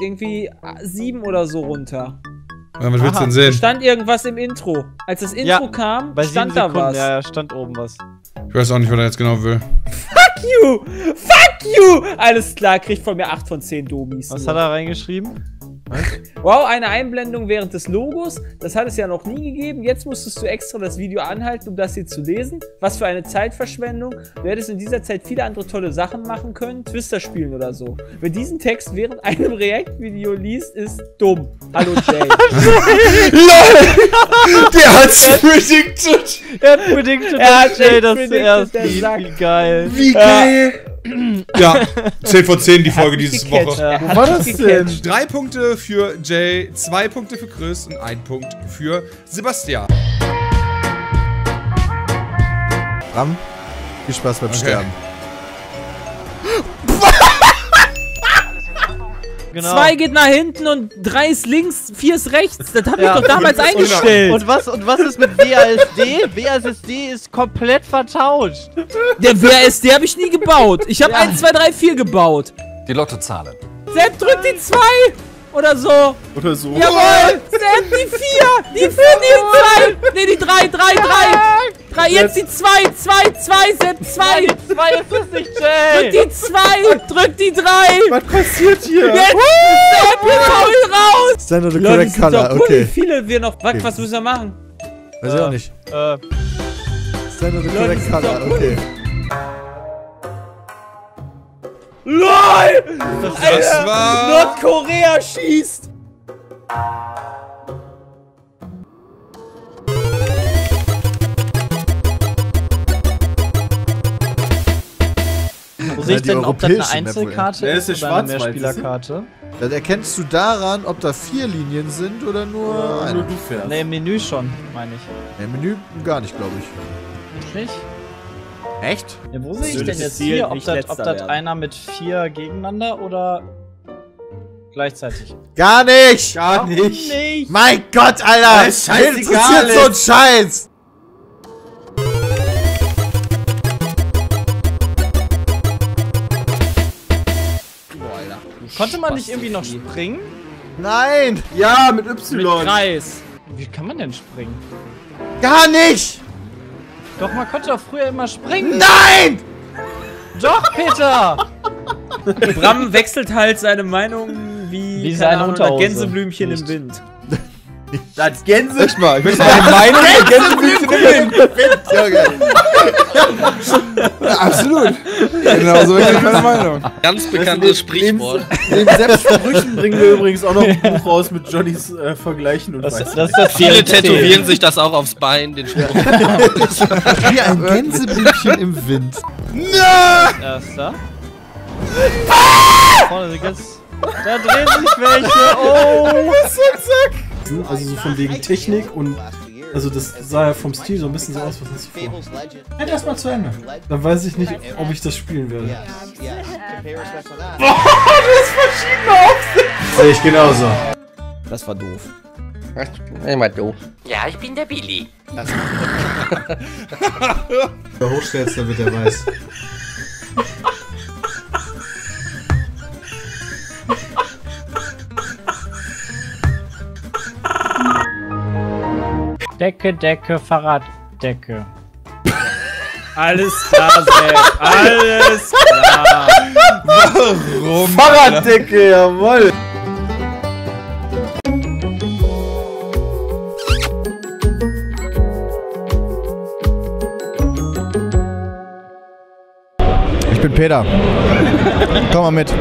irgendwie 7 oder so runter. Ja, was willst du denn sehen? Stand irgendwas im Intro. Als das Intro kam, stand da was. Ja, stand oben was. Ich weiß auch nicht, was er jetzt genau will. Fuck you! Fuck you! Alles klar, kriegt von mir 8 von 10 Domis. Was hat er reingeschrieben? Was? Wow, eine Einblendung während des Logos. Das hat es ja noch nie gegeben. Jetzt musstest du extra das Video anhalten, um das hier zu lesen. Was für eine Zeitverschwendung. Du hättest in dieser Zeit viele andere tolle Sachen machen können. Twister spielen oder so. Wer diesen Text während einem React-Video liest, ist dumm. Hallo, Jay. LOL! Der hat's predicted! Er hat predicted, dass Jay das zuerst liest. Wie geil. Wie geil! Ja, 10 von 10 die Folge diese Woche. Wo war das denn? 3 Punkte für Jay, 2 Punkte für Chris und 1 Punkt für Sebastian. Ram, viel Spaß beim Sterben. Genau. 2 geht nach hinten und 3 ist links, 4 ist rechts. Das habe ich doch damals eingestellt. Und was ist mit WASD? WASD ist komplett vertauscht. Der WASD habe ich nie gebaut. Ich habe 1, 2, 3, 4 gebaut. Die Lottozahlen. Sepp drückt die 2 oder so. Oder so. Jawohl, Sepp die 4. Die 4, die 2. Ne, die 3, 3, 3. 3, jetzt die 2. 2, 2, Sepp 2. 2 ist es nicht, Jay. Drück die 2. Drück die 3. Was passiert hier? Jetzt Sepp, wir raus. Standard the correct color, okay. Wie viele wir noch... Was müssen wir machen? Weiß ich auch nicht. Standard the correct color, okay. LOL! Das war... Nordkorea schießt! Wo sehe ich denn, ob das eine Einzelkarte ist oder eine Mehrspielerkarte? Dann erkennst du daran, ob da 4 Linien sind oder nur eine. Ne, im Menü schon, meine ich. Im Menü gar nicht, glaube ich. Nicht? Echt? Ja, wo sehe ich denn jetzt hier, ob das einer mit 4 gegeneinander oder gleichzeitig? Gar nicht! Gar nicht! Nicht. Mein Gott, Alter! Scheißegal! Interessiert so ein Scheiß! Boah, Alter. Konnte man nicht irgendwie noch springen? Nein! Ja, mit Y! Mit Kreis! Wie kann man denn springen? Gar nicht! Doch, man konnte doch früher immer springen. Nein! Doch, Peter! Bram wechselt halt seine Meinung wie seine Gänseblümchen im Wind. Das Gänseblümchen im Wind. Sehr geil. Ja, absolut. Genau so ist meine Meinung. Ganz bekanntes Sprichwort. Neben Selbstsprüchen bringen wir übrigens auch noch ein Buch raus mit Johnnys Vergleichen und das viele tätowieren sich das auch aufs Bein, den Spruch. Wie ein Gänseblümchen im Wind. Erster. Vorne sind jetzt. Da drehen sich welche. Oh! Zack. Also so von wegen Technik und. Also das sah ja vom Stil so ein bisschen so aus, was hast du vor? Halt erstmal zu Ende. Dann weiß ich nicht, ob ich das spielen werde. Boah, das verschiedene Aufsicht! Sehe ich genauso. Das war doof. Das war immer doof. Ja, ich bin der Billy. Wer hochstellst, damit er weiß. Decke, Decke, Fahrraddecke. Alles klar, Sepp. Alles klar. Warum? Fahrraddecke, jawoll. Ich bin Peter. Komm mal mit.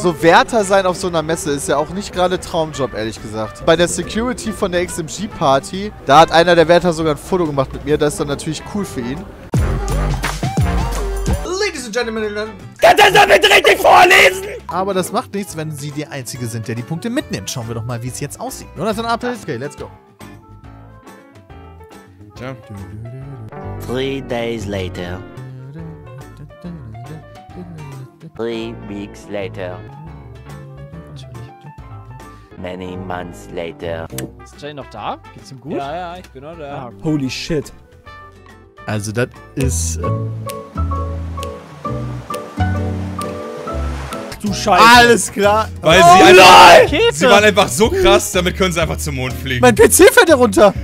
So Wärter sein auf so einer Messe ist ja auch nicht gerade Traumjob, ehrlich gesagt. Bei der Security von der XMG-Party, da hat einer der Wärter sogar ein Foto gemacht mit mir, das ist dann natürlich cool für ihn. Ladies and Gentlemen, kann das doch bitte richtig vorlesen? Aber das macht nichts, wenn sie die Einzige sind, der die Punkte mitnimmt. Schauen wir doch mal, wie es jetzt aussieht. Jonathan Appel, okay, let's go. Ja. 3 days later. 3 weeks later. Many months later. Ist Jay noch da? Geht's ihm gut? Ja, ja, ich bin noch da. Ah. Holy shit. Also das ist... Du Scheiße. Alles klar. Weil sie waren einfach so krass, damit können sie einfach zum Mond fliegen. Mein PC fährt herunter.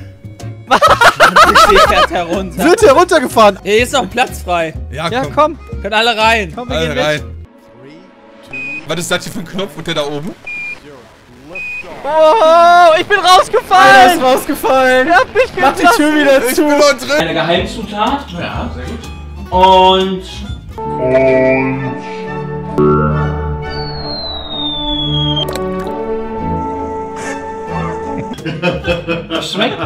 Mein PC fährt herunter. Wird heruntergefahren. Hier ist noch Platz frei. Ja, komm. Ja, komm. Können alle rein. Komm, wir gehen rein. Was ist das hier für ein Knopf? Und der da oben? Oh, ich bin rausgefallen. Er ist rausgefallen. Er hat mich gemacht. Mach die Tür wieder zu. Eine Geheimzutat. Ja, sehr gut. Und... Schmeckt?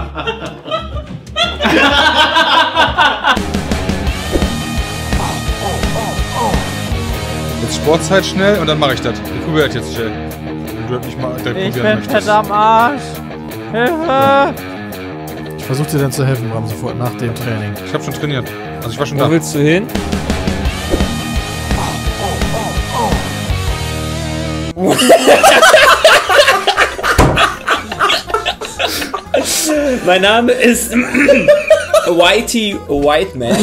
Jetzt Sportzeit schnell und dann mache ich das. Ich probiere das jetzt schnell. Ich bin fett am Arsch. Hilfe! Ich versuche dir dann zu helfen, Ram, sofort nach dem Training. Ich habe schon trainiert. Also ich war schon da. Wo willst du hin? Mein Name ist Whitey Whiteman.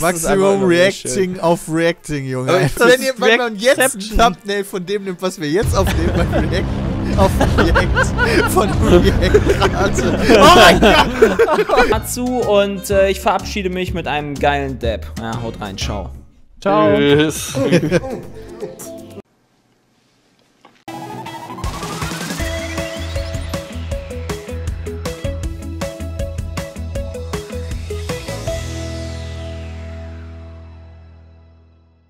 Maximum Reacting auf Reacting, Junge. Wenn ihr man jetzt ein Thumbnail von dem nimmt, was wir jetzt aufnehmen, man reacten auf React von React-Rate. Oh mein Gott! Dazu und ich verabschiede mich mit einem geilen Dab. Ja, haut rein, ciao. Ciao. Tschüss.